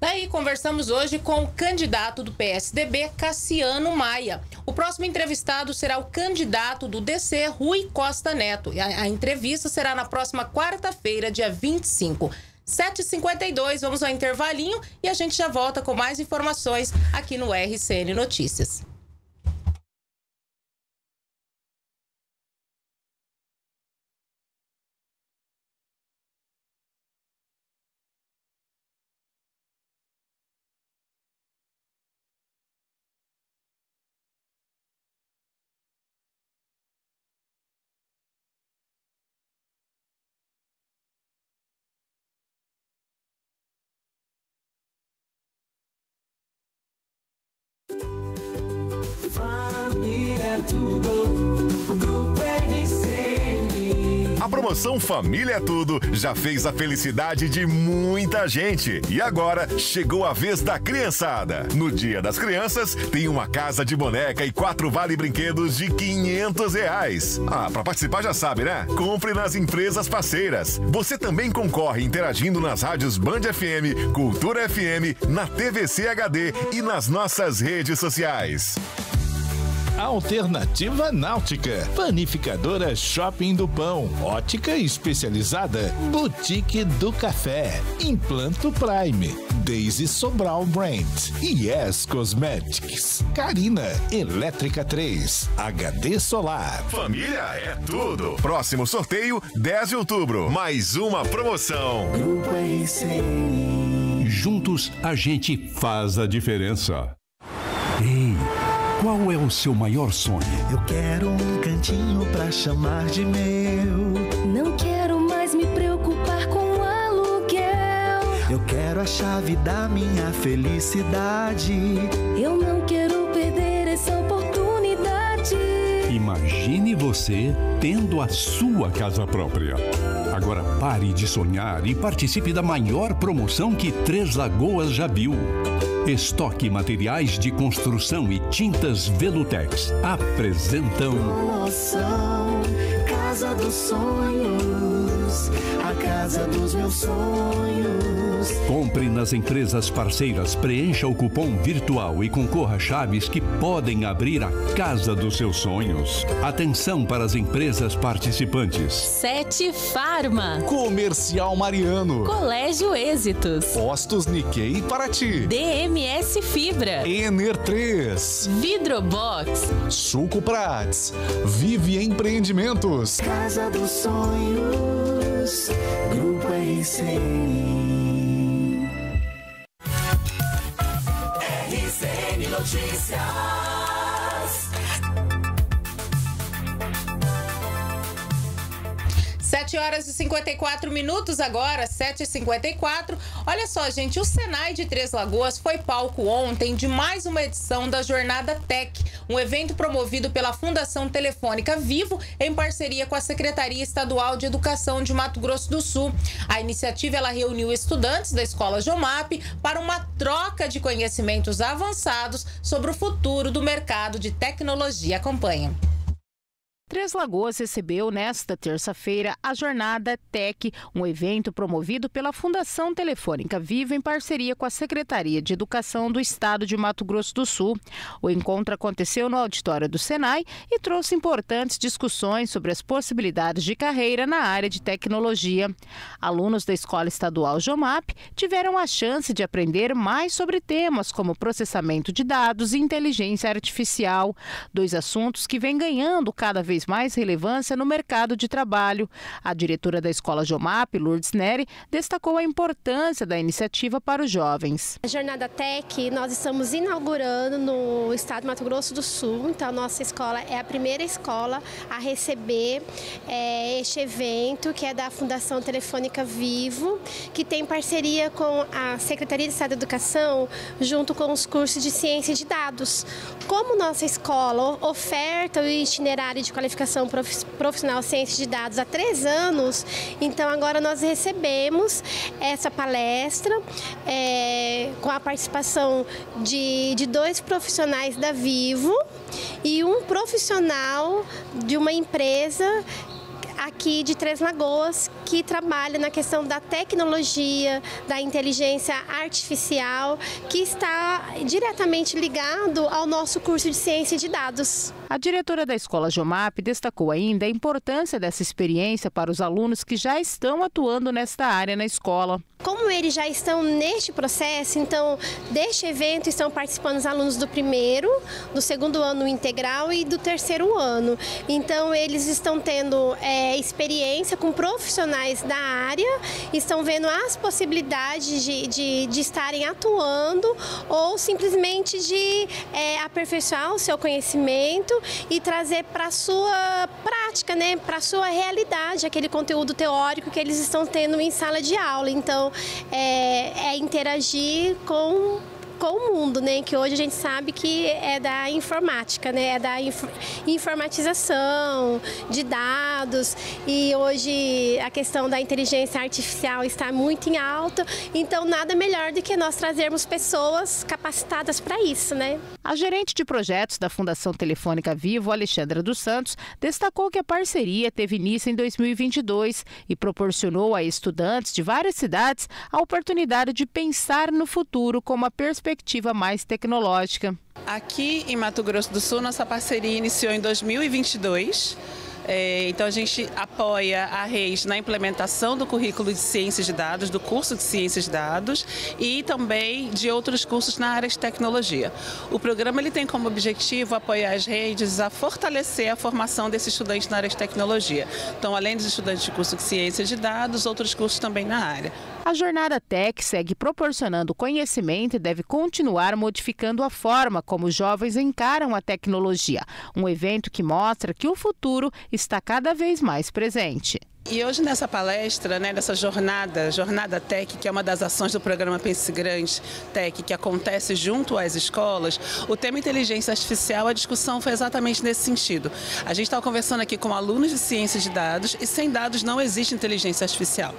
Daí, conversamos hoje com o candidato do PSDB, Cassiano Maia. O próximo entrevistado será o candidato do DC, Rui Costa Neto. A entrevista será na próxima quarta-feira, dia 25. 7h52, vamos ao intervalinho e a gente já volta com mais informações aqui no RCN Notícias. A promoção Família Tudo já fez a felicidade de muita gente. E agora chegou a vez da criançada. No Dia das Crianças, tem uma casa de boneca e 4 vale-brinquedos de R$500. Ah, pra participar já sabe, né? Compre nas empresas parceiras. Você também concorre interagindo nas rádios Band FM, Cultura FM, na TVC HD e nas nossas redes sociais. Alternativa Náutica, Panificadora Shopping do Pão, Ótica Especializada, Boutique do Café, Implanto Prime, Daisy Sobral Brand, Yes Cosmetics, Carina, Elétrica 3, HD Solar. Família é tudo. Próximo sorteio, 10 de outubro. Mais uma promoção. Grupo RCN. Juntos a gente faz a diferença. Ei, qual é o seu maior sonho? Eu quero um cantinho pra chamar de meu. Não quero mais me preocupar com aluguel. Eu quero a chave da minha felicidade. Eu não quero perder essa oportunidade. Imagine você tendo a sua casa própria. Agora pare de sonhar e participe da maior promoção que Três Lagoas já viu. Estoque Materiais de Construção e Tintas Velutex apresentam Promoção Casa dos Sonhos, a casa dos meus sonhos. Compre nas empresas parceiras, preencha o cupom virtual e concorra a chaves que podem abrir a casa dos seus sonhos. Atenção para as empresas participantes: Sete Farma, Comercial Mariano, Colégio Êxitos, Postos Nikkei e Paraty, MS Fibra, Ener 3, Vidrobox, Suco Prats, Vive Empreendimentos, Casa dos Sonhos, Grupo RCN. RCN Notícias. 7h54 agora, 7h54. Olha só, gente, o Senai de Três Lagoas foi palco ontem de mais uma edição da Jornada Tech, um evento promovido pela Fundação Telefônica Vivo em parceria com a Secretaria Estadual de Educação de Mato Grosso do Sul. A iniciativa ela reuniu estudantes da Escola Jomap para uma troca de conhecimentos avançados sobre o futuro do mercado de tecnologia. Acompanha. Três Lagoas recebeu nesta terça-feira a Jornada Tech, um evento promovido pela Fundação Telefônica Vivo em parceria com a Secretaria de Educação do Estado de Mato Grosso do Sul. O encontro aconteceu no auditório do Senai e trouxe importantes discussões sobre as possibilidades de carreira na área de tecnologia. Alunos da Escola Estadual Jomap tiveram a chance de aprender mais sobre temas como processamento de dados e inteligência artificial, dois assuntos que vêm ganhando cada vez mais relevância no mercado de trabalho. A diretora da Escola Jomap, Lourdes Neri, destacou a importância da iniciativa para os jovens. A Jornada Tech nós estamos inaugurando no estado do Mato Grosso do Sul, então a nossa escola é a primeira escola a receber este evento, que é da Fundação Telefônica Vivo, que tem parceria com a Secretaria de Estado da Educação, junto com os cursos de Ciência de Dados. Como nossa escola oferta o itinerário de qualificação profissional ciência de dados há 3 anos, então agora nós recebemos essa palestra com a participação de 2 profissionais da Vivo e um profissional de uma empresa aqui de Três Lagoas que trabalha na questão da tecnologia, da inteligência artificial, que está diretamente ligado ao nosso curso de ciência de dados. A diretora da Escola Jomap destacou ainda a importância dessa experiência para os alunos que já estão atuando nesta área na escola. Como eles já estão neste processo, então, deste evento estão participando os alunos do primeiro, do segundo ano integral e do terceiro ano. Então, eles estão tendo experiência com profissionais da área, estão vendo as possibilidades de estarem atuando ou simplesmente de aperfeiçoar o seu conhecimento e trazer para a sua prática, né, para a sua realidade, aquele conteúdo teórico que eles estão tendo em sala de aula. Então, interagir com o mundo, né, que hoje a gente sabe que é da informática, né, é da informatização de dados, e hoje a questão da inteligência artificial está muito em alta, então nada melhor do que nós trazermos pessoas capacitadas para isso, né. A gerente de projetos da Fundação Telefônica Vivo, Alexandra dos Santos, destacou que a parceria teve início em 2022 e proporcionou a estudantes de várias cidades a oportunidade de pensar no futuro com uma perspectiva mais tecnológica. Aqui em Mato Grosso do Sul, nossa parceria iniciou em 2022. Então, a gente apoia a Reis na implementação do currículo de ciências de dados, do curso de ciências de dados e também de outros cursos na área de tecnologia. O programa ele tem como objetivo apoiar as redes a fortalecer a formação desse estudante na área de tecnologia. Então, além dos estudantes de curso de ciências de dados, outros cursos também na área. A Jornada Tech segue proporcionando conhecimento e deve continuar modificando a forma como os jovens encaram a tecnologia. Um evento que mostra que o futuro está cada vez mais presente. E hoje nessa palestra, nessa jornada Tech, que é uma das ações do programa Pense Grande Tech, que acontece junto às escolas, o tema inteligência artificial, a discussão foi exatamente nesse sentido. A gente estava conversando aqui com alunos de ciências de dados e sem dados não existe inteligência artificial.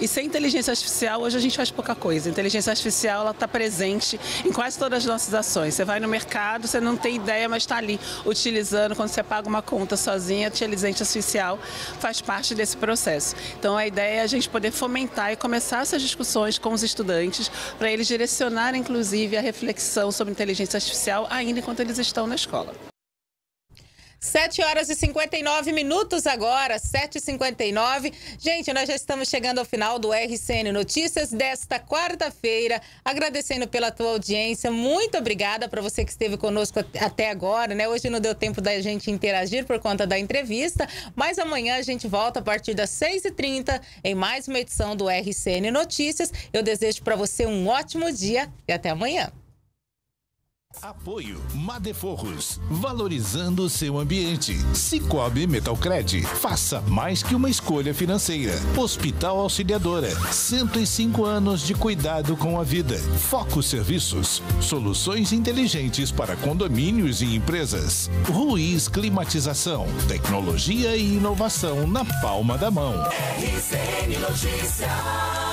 E sem inteligência artificial, hoje a gente faz pouca coisa. A inteligência artificial está presente em quase todas as nossas ações. Você vai no mercado, você não tem ideia, mas está ali utilizando. Quando você paga uma conta sozinha, a inteligência artificial faz parte desse processo. Então a ideia é a gente poder fomentar e começar essas discussões com os estudantes para eles direcionarem inclusive a reflexão sobre inteligência artificial ainda enquanto eles estão na escola. 7h59 agora, 7h59. Gente, nós já estamos chegando ao final do RCN Notícias desta quarta-feira. Agradecendo pela tua audiência. Muito obrigada para você que esteve conosco até agora, Hoje não deu tempo da gente interagir por conta da entrevista, mas amanhã a gente volta a partir das 6h30 em mais uma edição do RCN Notícias. Eu desejo para você um ótimo dia e até amanhã. Apoio Madeforros, valorizando o seu ambiente. Sicoob Metalcred, faça mais que uma escolha financeira. Hospital Auxiliadora, 105 anos de cuidado com a vida. Foco Serviços, soluções inteligentes para condomínios e empresas. Ruiz Climatização, tecnologia e inovação na palma da mão. RCN Notícias.